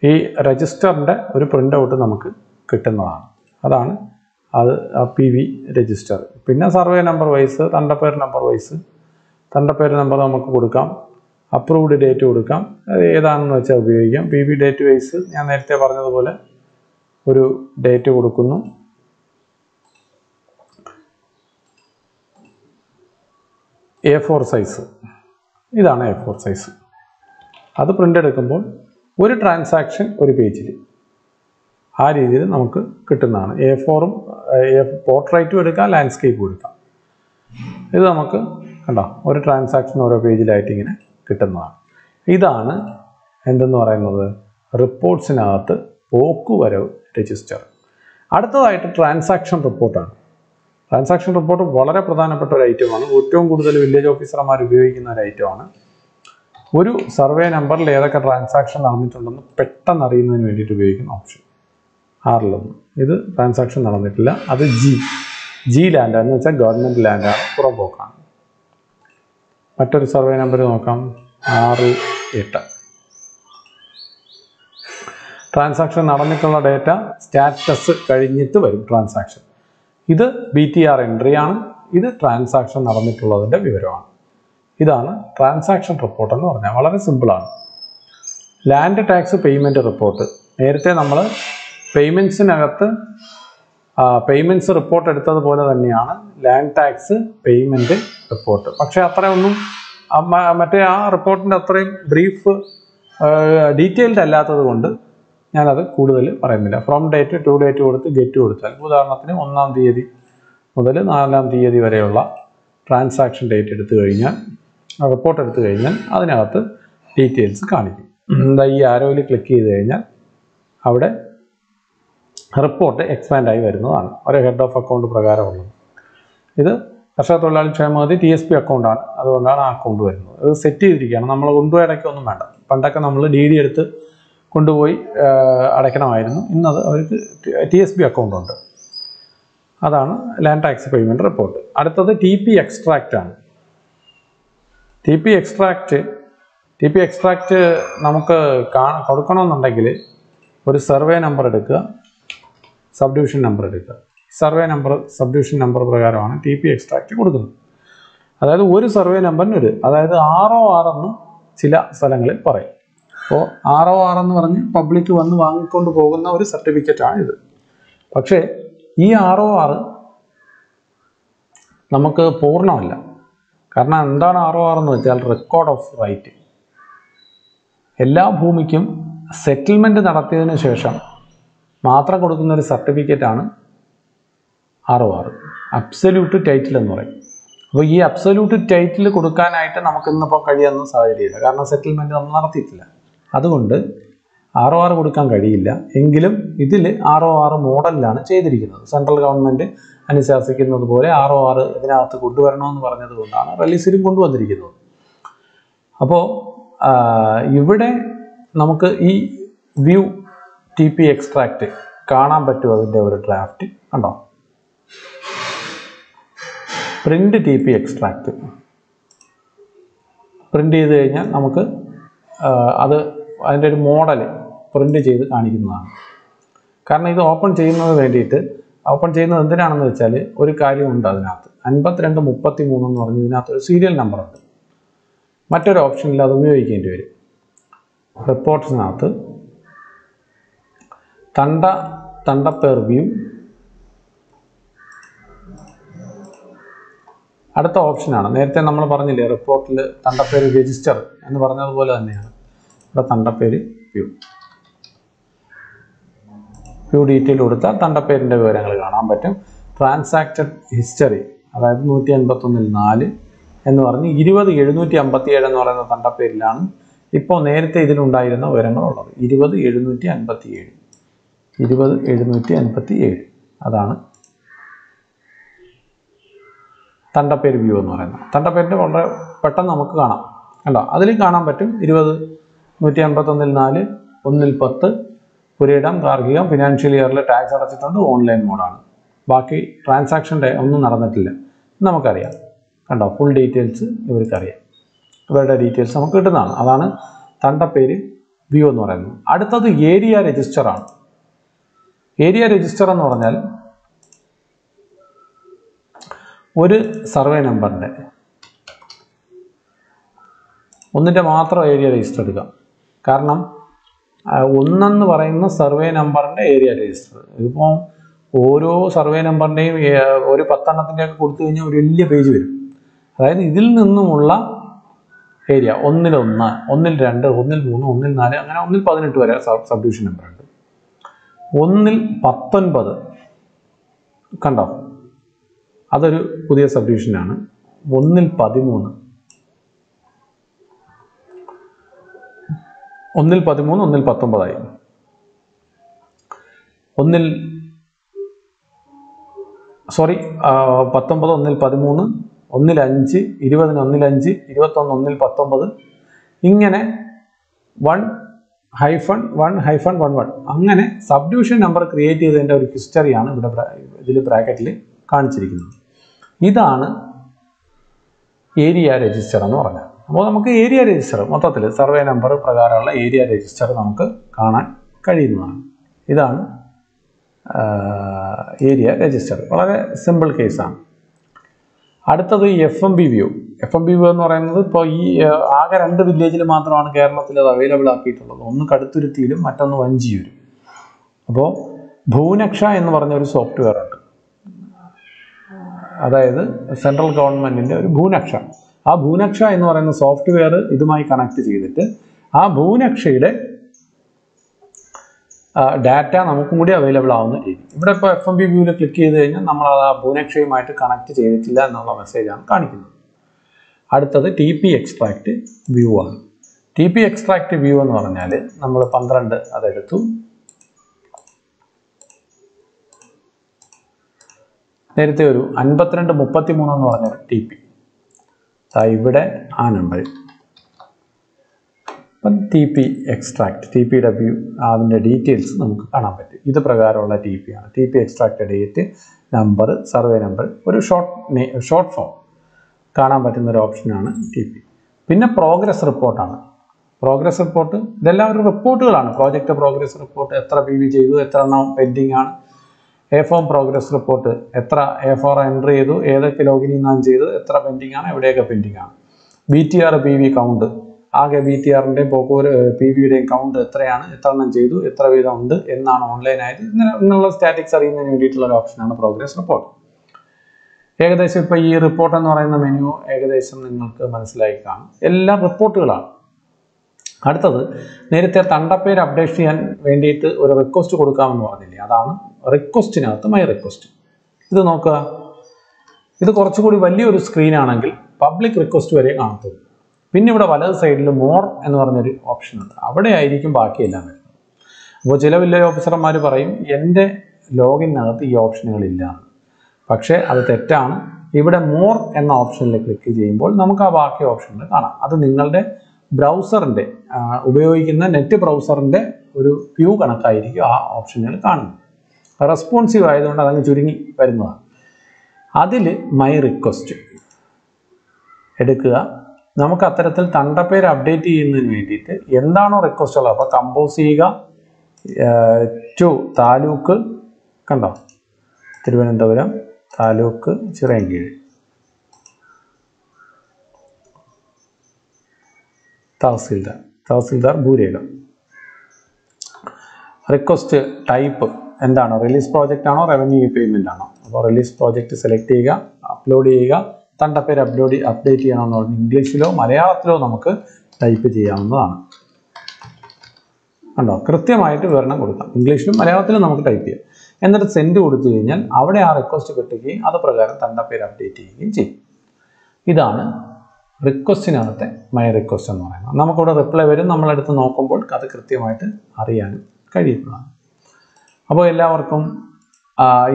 ഈ രജിസ്റ്ററിൻ്റെ ഒരു പ്രിൻ്റ് ഔട്ട് നമുക്ക് കിട്ടുന്നതാണ്. അതാണ് അത് പി വി രജിസ്റ്റർ. പിന്നെ സർവേ നമ്പർ വൈസ്, തണ്ടപ്പേർ നമ്പർ വൈസ്, തണ്ടപ്പേർ നമ്പർ നമുക്ക് കൊടുക്കാം, അപ്രൂവ്ഡ് ഡേറ്റ് കൊടുക്കാം, അത് ഏതാണെന്ന് വെച്ചാൽ ഉപയോഗിക്കാം. പി വി ഡേറ്റ് വൈസ് ഞാൻ നേരത്തെ പറഞ്ഞതുപോലെ ഒരു ഡേറ്റ് കൊടുക്കുന്നു. എ ഫോർ സൈസ്, ഇതാണ് എ ഫോർ സൈസ്. അത് പ്രിൻ്റ് എടുക്കുമ്പോൾ ഒരു ട്രാൻസാക്ഷൻ ഒരു പേജിൽ ആ രീതിയിൽ നമുക്ക് കിട്ടുന്നതാണ്. എ ഫോറും പോർട്രേറ്റും എടുക്കാം, ലാൻഡ്സ്കേപ്പും എടുക്കാം. ഇത് നമുക്ക് കണ്ടോ ഒരു ട്രാൻസാക്ഷൻ ഓരോ പേജിലായിട്ട് ഇങ്ങനെ കിട്ടുന്നതാണ്. ഇതാണ് എന്തെന്ന് പറയുന്നത് റിപ്പോർട്ട്സിനകത്ത് പോക്കുവരവ് രജിസ്റ്റർ. അടുത്തതായിട്ട് ട്രാൻസാക്ഷൻ റിപ്പോർട്ടാണ്. ട്രാൻസാക്ഷൻ റിപ്പോർട്ട് വളരെ പ്രധാനപ്പെട്ട ഒരു ഐറ്റമാണ്. ഏറ്റവും കൂടുതൽ വില്ലേജ് ഓഫീസർമാർ ഉപയോഗിക്കുന്ന ഒരു ഐറ്റമാണ്. ഒരു സർവേ നമ്പറിൽ ഏതൊക്കെ ട്രാൻസാക്ഷൻ നടന്നിട്ടുണ്ടെന്ന് പെട്ടെന്ന് അറിയുന്നതിന് വേണ്ടിയിട്ട് ഉപയോഗിക്കുന്ന ഓപ്ഷൻ ആറിലൊന്ന്. ഇത് ട്രാൻസാക്ഷൻ നടന്നിട്ടില്ല, അത് ജി ജി ലാൻഡാന്ന് വെച്ചാൽ ഗവൺമെൻറ് ലാൻഡാണ്, പുറമ്പോക്കാണ്. മറ്റൊരു സർവേ നമ്പർ നോക്കാം, ആറ് എട്ട്. ട്രാൻസാക്ഷൻ നടന്നിട്ടുള്ള ഡേറ്റ സ്റ്റാറ്റസ് കഴിഞ്ഞിട്ട് വരും ട്രാൻസാക്ഷൻ. ഇത് ബി ടി ആർ എൻട്രി ആണ്, ഇത് ട്രാൻസാക്ഷൻ നടന്നിട്ടുള്ളതിൻ്റെ വിവരമാണ്. ഇതാണ് ട്രാൻസാക്ഷൻ റിപ്പോർട്ട് എന്ന് പറഞ്ഞാൽ. വളരെ സിമ്പിളാണ്. Land tax payment report. നേരത്തെ നമ്മൾ പേയ്മെൻറ്റ്സിനകത്ത് പേയ്മെൻറ്റ്സ് റിപ്പോർട്ട് എടുത്തതുപോലെ തന്നെയാണ് ലാൻഡ് ടാക്സ് പേയ്മെൻറ്റ് റിപ്പോർട്ട്. പക്ഷേ അത്രയൊന്നും മറ്റേ ആ റിപ്പോർട്ടിൻ്റെ അത്രയും ബ്രീഫ് ഡീറ്റെയിൽഡ് അല്ലാത്തത് കൊണ്ട് ഞാനത് കൂടുതൽ പറയുന്നില്ല. ഫ്രോം ഡേറ്റ് ടു ഡേറ്റ് കൊടുത്ത് ഗെറ്റ് കൊടുത്താൽ, ഉദാഹരണത്തിന് ഒന്നാം തീയതി മുതൽ നാലാം തീയതി വരെയുള്ള ട്രാൻസാക്ഷൻ ഡേറ്റ് എടുത്തു കഴിഞ്ഞാൽ, റിപ്പോർട്ട് എടുത്തു കഴിഞ്ഞാൽ അതിനകത്ത് ഡീറ്റെയിൽസ് കാണിക്കും. എന്താ ഈ ആരോയിൽ ക്ലിക്ക് ചെയ്ത് കഴിഞ്ഞാൽ അവിടെ റിപ്പോർട്ട് എക്സ്പാൻഡായി വരുന്നതാണ്. ഒരു ഹെഡ് ഓഫ് അക്കൗണ്ട് പ്രകാരമുള്ളത്. ഇത് കർഷക തൊഴിലാളി ക്ഷേമനിധി ടി എസ് പി അക്കൗണ്ടാണ്, അതുകൊണ്ടാണ് ആ അക്കൗണ്ട് വരുന്നത്. ഇത് സെറ്റ് ചെയ്തിരിക്കുകയാണ്, നമ്മൾ കൊണ്ടുപോയി അടയ്ക്കൊന്നും വേണ്ട. പണ്ടൊക്കെ നമ്മൾ ഡി ഡി എടുത്ത് കൊണ്ടുപോയി അടയ്ക്കണമായിരുന്നു. ഇന്നത് അവർക്ക് ടി എസ് ബി അക്കൗണ്ടുണ്ട്. അതാണ് ലാൻഡ് ടാക്സ് പേയ്മെൻറ്റ് റിപ്പോർട്ട്. അടുത്തത് ടി പി എക്സ്ട്രാക്റ്റാണ്. T P extract T P extract നമുക്ക് കാ കൊടുക്കണമെന്നുണ്ടെങ്കിൽ ഒരു സർവേ നമ്പർ എടുക്കുക, സബ് ഡിവിഷൻ നമ്പർ എടുക്കുക. Survey number sub division number പ്രകാരമാണ് ടി പി എക്സ്ട്രാക്റ്റ് കൊടുക്കുന്നത്. അതായത് ഒരു സർവേ നമ്പറിന് ഒരു അതായത് ആർ ഒ ആർ എന്ന് ചില സ്ഥലങ്ങളിൽ പറയും. അപ്പോൾ ആർ ഒ ആർ എന്ന് പറഞ്ഞ് പബ്ലിക് വന്ന് വാങ്ങിക്കൊണ്ട് പോകുന്ന ഒരു സർട്ടിഫിക്കറ്റാണിത്. പക്ഷേ ഈ ആർ ഒ ആർ നമുക്ക് പൂർണ്ണമല്ല. കാരണം എന്താണ് ആർ ഒ ആർ എന്ന് വെച്ചാൽ റെക്കോർഡ് ഓഫ് റൈറ്റ്. എല്ലാ ഭൂമിക്കും സെറ്റിൽമെൻറ്റ് നടത്തിയതിനു ശേഷം മാത്രം കൊടുക്കുന്ന ഒരു സർട്ടിഫിക്കറ്റാണ് R O R, absolute title എന്ന് പറയും. അപ്പോൾ ഈ അബ്സല്യൂട്ട് ടൈറ്റിൽ കൊടുക്കാനായിട്ട് നമുക്കിന്നിപ്പോൾ കഴിയാവുന്ന സാഹചര്യമില്ല, കാരണം സെറ്റിൽമെൻറ്റ് നമ്മൾ നടത്തിയിട്ടില്ല. അതുകൊണ്ട് ആർ ഒ ആർ കൊടുക്കാൻ കഴിയില്ല. എങ്കിലും ഇതിൽ ആർ ഒ ആർ മോഡലിലാണ് ചെയ്തിരിക്കുന്നത്. സെൻട്രൽ ഗവൺമെൻറ് അനുശാസിക്കുന്നത് പോലെ ആർ ഒ ആർ ഇതിനകത്ത് കൊണ്ടുവരണമെന്ന് പറഞ്ഞത് കൊണ്ടാണ് റിലീസിലും കൊണ്ടുവന്നിരിക്കുന്നത്. അപ്പോൾ ഇവിടെ നമുക്ക് ഈ വ്യൂ ടി പി എക്സ്ട്രാക്റ്റ് കാണാൻ പറ്റും. അതിൻ്റെ ഒരു ഡ്രാഫ്റ്റ് കണ്ടോ, print T P extract. Print ചെയ്ത് കഴിഞ്ഞാൽ നമുക്ക് അത് അതിൻ്റെ ഒരു മോഡൽ പ്രിൻ്റ് ചെയ്ത് കാണിക്കുന്നതാണ്. കാരണം ഇത് ഓപ്പൺ ചെയ്യുന്നതിന് വേണ്ടിയിട്ട് open chain and another chale, or carrium doesn't. And but random upati moon or another serial number. Matter option Ladumu can do it. Reports Nath Tanda Tanda per view Add the option on the report Tanda per register and the Tanda per view. Few detail കൊടുത്താൽ തണ്ടപ്പേരിന്റെ വിവരങ്ങൾ കാണാൻ പറ്റും transacted history അതായത് നൂറ്റി എൺപത്തൊന്ന് ൽ നാല് എന്ന് പറഞ്ഞു ഇരുപത് എഴുന്നൂറ്റി അമ്പത്തിയേഴ് എന്ന് പറയുന്ന തണ്ടപ്പേരിലാണ് ഇപ്പോൾ നേരത്തെ ഇതിൽ ഉണ്ടായിരുന്ന വിവരങ്ങൾ ഉള്ളത് ഇരുപത് എഴുന്നൂറ്റി അമ്പത്തിയേഴ് ഇരുപത് എഴുന്നൂറ്റി അമ്പത്തിയേഴ് അതാണ് തണ്ടപ്പേര് വ്യൂ എന്ന് പറയുന്നത് തണ്ടപ്പേരിന്റെ വളരെ പെട്ടെന്ന് നമുക്ക് കാണാം കണ്ടോ അതിൽ കാണാൻ പറ്റും ഇരുപത് നൂറ്റി എൺപത്തൊന്ന് ൽ നാല് ഒന്ന് ൽ പത്ത് Puridam, Gargam, financial year tax on the online mode. Baki transaction day on the Naranatilla. Namakaria. And of full details every career. Better details some good than Alana, Tanda Peri, Vio Noran. Adatha the area register on area register on Noranel. Would survey number only the Matra area registered. Karnam. I will not survey number area register. If you survey number name, you will be page. Right? This is the area. Only one, only two, only three, only four, only five, only six, subdivision number. Only nineteen. Kind of. That is a new subdivision. Only thirteen. Onil Patimon, Onil Patambai Onil sorry, Patamba Onil Padimun, Onil Anji, Idivan Onil Anji, Idivaton Onil Patamba Ingane one hyphen, one hyphen, one word. Angane subdivision number created in the history on the bracket. Can't see Idana area register on order. Area register, Mathatil, survey number, Pragarala, area register, Kana, Kadina. Idan area register, or a simple case. Add the F M B view. F M B view or another, Agar under village Matha on Kerala available architecture, one Kadatu Tilum, Matan one Jew. Above Bhunaksha in the Varner software. That is central government in Bhunaksha. That Bhunaksha is the software that connected to this. That Bhunaksha data is available. If you click on F M B view, we click on the message. That is T P Extract View. T P Extract View is twelve. There is fifty-two thirty-three T P. I would add a number. But T P extract, T P W, the details. This is the T P. T P extracted eight number, survey number, or short, short form. The option is T P. Then a progress report. Progress report is a report. Project progress report, Ethra P V J, Ethra pending. A form progress report, Ethra, A for entry, either Kilogin and Jedo, Ethra pending and Avdega pending. B T R P V count, Aga B T R and Poco P V count, Ethra and Ethan and Jedo, Ethra with on the N online. No statics are in the detail option on a progress report. Aga the ship a report and or in the menu, Aga the Summoners like Ella report. Another, Nerita Tanda pair updation when it or a request to Kurukam request in my request. This is the value screen angle, public request to a answer. Pin you would have other side more and ordinary option. Abade I can barkey eleven. Vocella will officer Mariparim, Yende login the optional illa. Pakshe Altetan, even a more an option like click Jambo, Namaka barkey option. Other Ningle day, browser and day, Ubeo in the net browser and day, few can a optional can. Responsive I don't know during Perma. Adil, my request. Edeka Namakataratal Tanda pair update in the Vedit, Yendano request of a Kambo Siga, two Taluk Kanda Thiruvananthapuram taluk Chirayinkeezhu. Tahsildar tahsildar Bhurekha. Request type എന്താണ്? Release project ആണോ revenue payment ആണോ? അപ്പോൾ release project select ചെയ്യുക, upload ചെയ്യുക. തണ്ടപ്പേര് upload update ചെയ്യണമെന്ന് പറഞ്ഞാൽ ഇംഗ്ലീഷിലോ മലയാളത്തിലോ നമുക്ക് ടൈപ്പ് ചെയ്യാവുന്നതാണ്. കണ്ടോ, കൃത്യമായിട്ട് വിവരണം കൊടുക്കാം. ഇംഗ്ലീഷിലും മലയാളത്തിലും നമുക്ക് ടൈപ്പ് ചെയ്യാം. എന്നിട്ട് സെൻഡ് കൊടുത്തു കഴിഞ്ഞാൽ അവിടെ ആ റിക്വസ്റ്റ് കിട്ടുകയും അത് പ്രകാരം തണ്ടപ്പേര് അപ്ഡേറ്റ് ചെയ്യുകയും ചെയ്യും. ഇതാണ് റിക്വസ്റ്റിനകത്തെ മൈ റിക്വസ്റ്റ് എന്ന് പറയുന്നത്. നമുക്കിവിടെ റിപ്ലൈ വരും, നമ്മളെടുത്ത് നോക്കുമ്പോൾ അത് കൃത്യമായിട്ട് അറിയാനും കഴിയുന്നതാണ്. അപ്പോൾ എല്ലാവർക്കും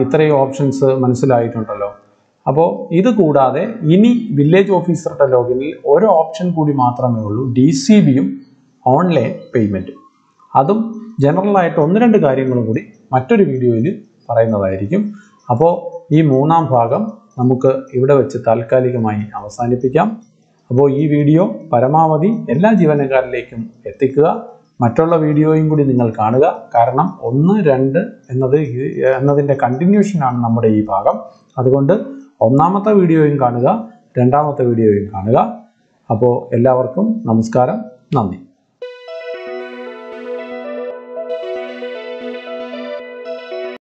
ഇത്രയും ഓപ്ഷൻസ് മനസ്സിലായിട്ടുണ്ടല്ലോ. അപ്പോൾ ഇത് കൂടാതെ ഇനി വില്ലേജ് ഓഫീസറുടെ ലോഗിനിൽ ഒരു ഓപ്ഷൻ കൂടി മാത്രമേ ഉള്ളൂ, ഡി സി ബിയും ഓൺലൈൻ പേയ്മെൻറ്റും. അതും ജനറലായിട്ട് ഒന്ന് രണ്ട് കാര്യങ്ങളും കൂടി മറ്റൊരു വീഡിയോയിൽ പറയുന്നതായിരിക്കും. അപ്പോൾ ഈ മൂന്നാം ഭാഗം നമുക്ക് ഇവിടെ വെച്ച് താൽക്കാലികമായി അവസാനിപ്പിക്കാം. അപ്പോൾ ഈ വീഡിയോ പരമാവധി എല്ലാ ജീവനക്കാരിലേക്കും എത്തിക്കുക. മറ്റുള്ള വീഡിയോയും കൂടി നിങ്ങൾ കാണുക. കാരണം ഒന്ന് രണ്ട് എന്നത് എന്നതിൻ്റെ കണ്ടിന്യൂഷനാണ് നമ്മുടെ ഈ ഭാഗം. അതുകൊണ്ട് ഒന്നാമത്തെ വീഡിയോയും കാണുക, രണ്ടാമത്തെ വീഡിയോയും കാണുക. അപ്പോൾ എല്ലാവർക്കും നമസ്കാരം, നന്ദി.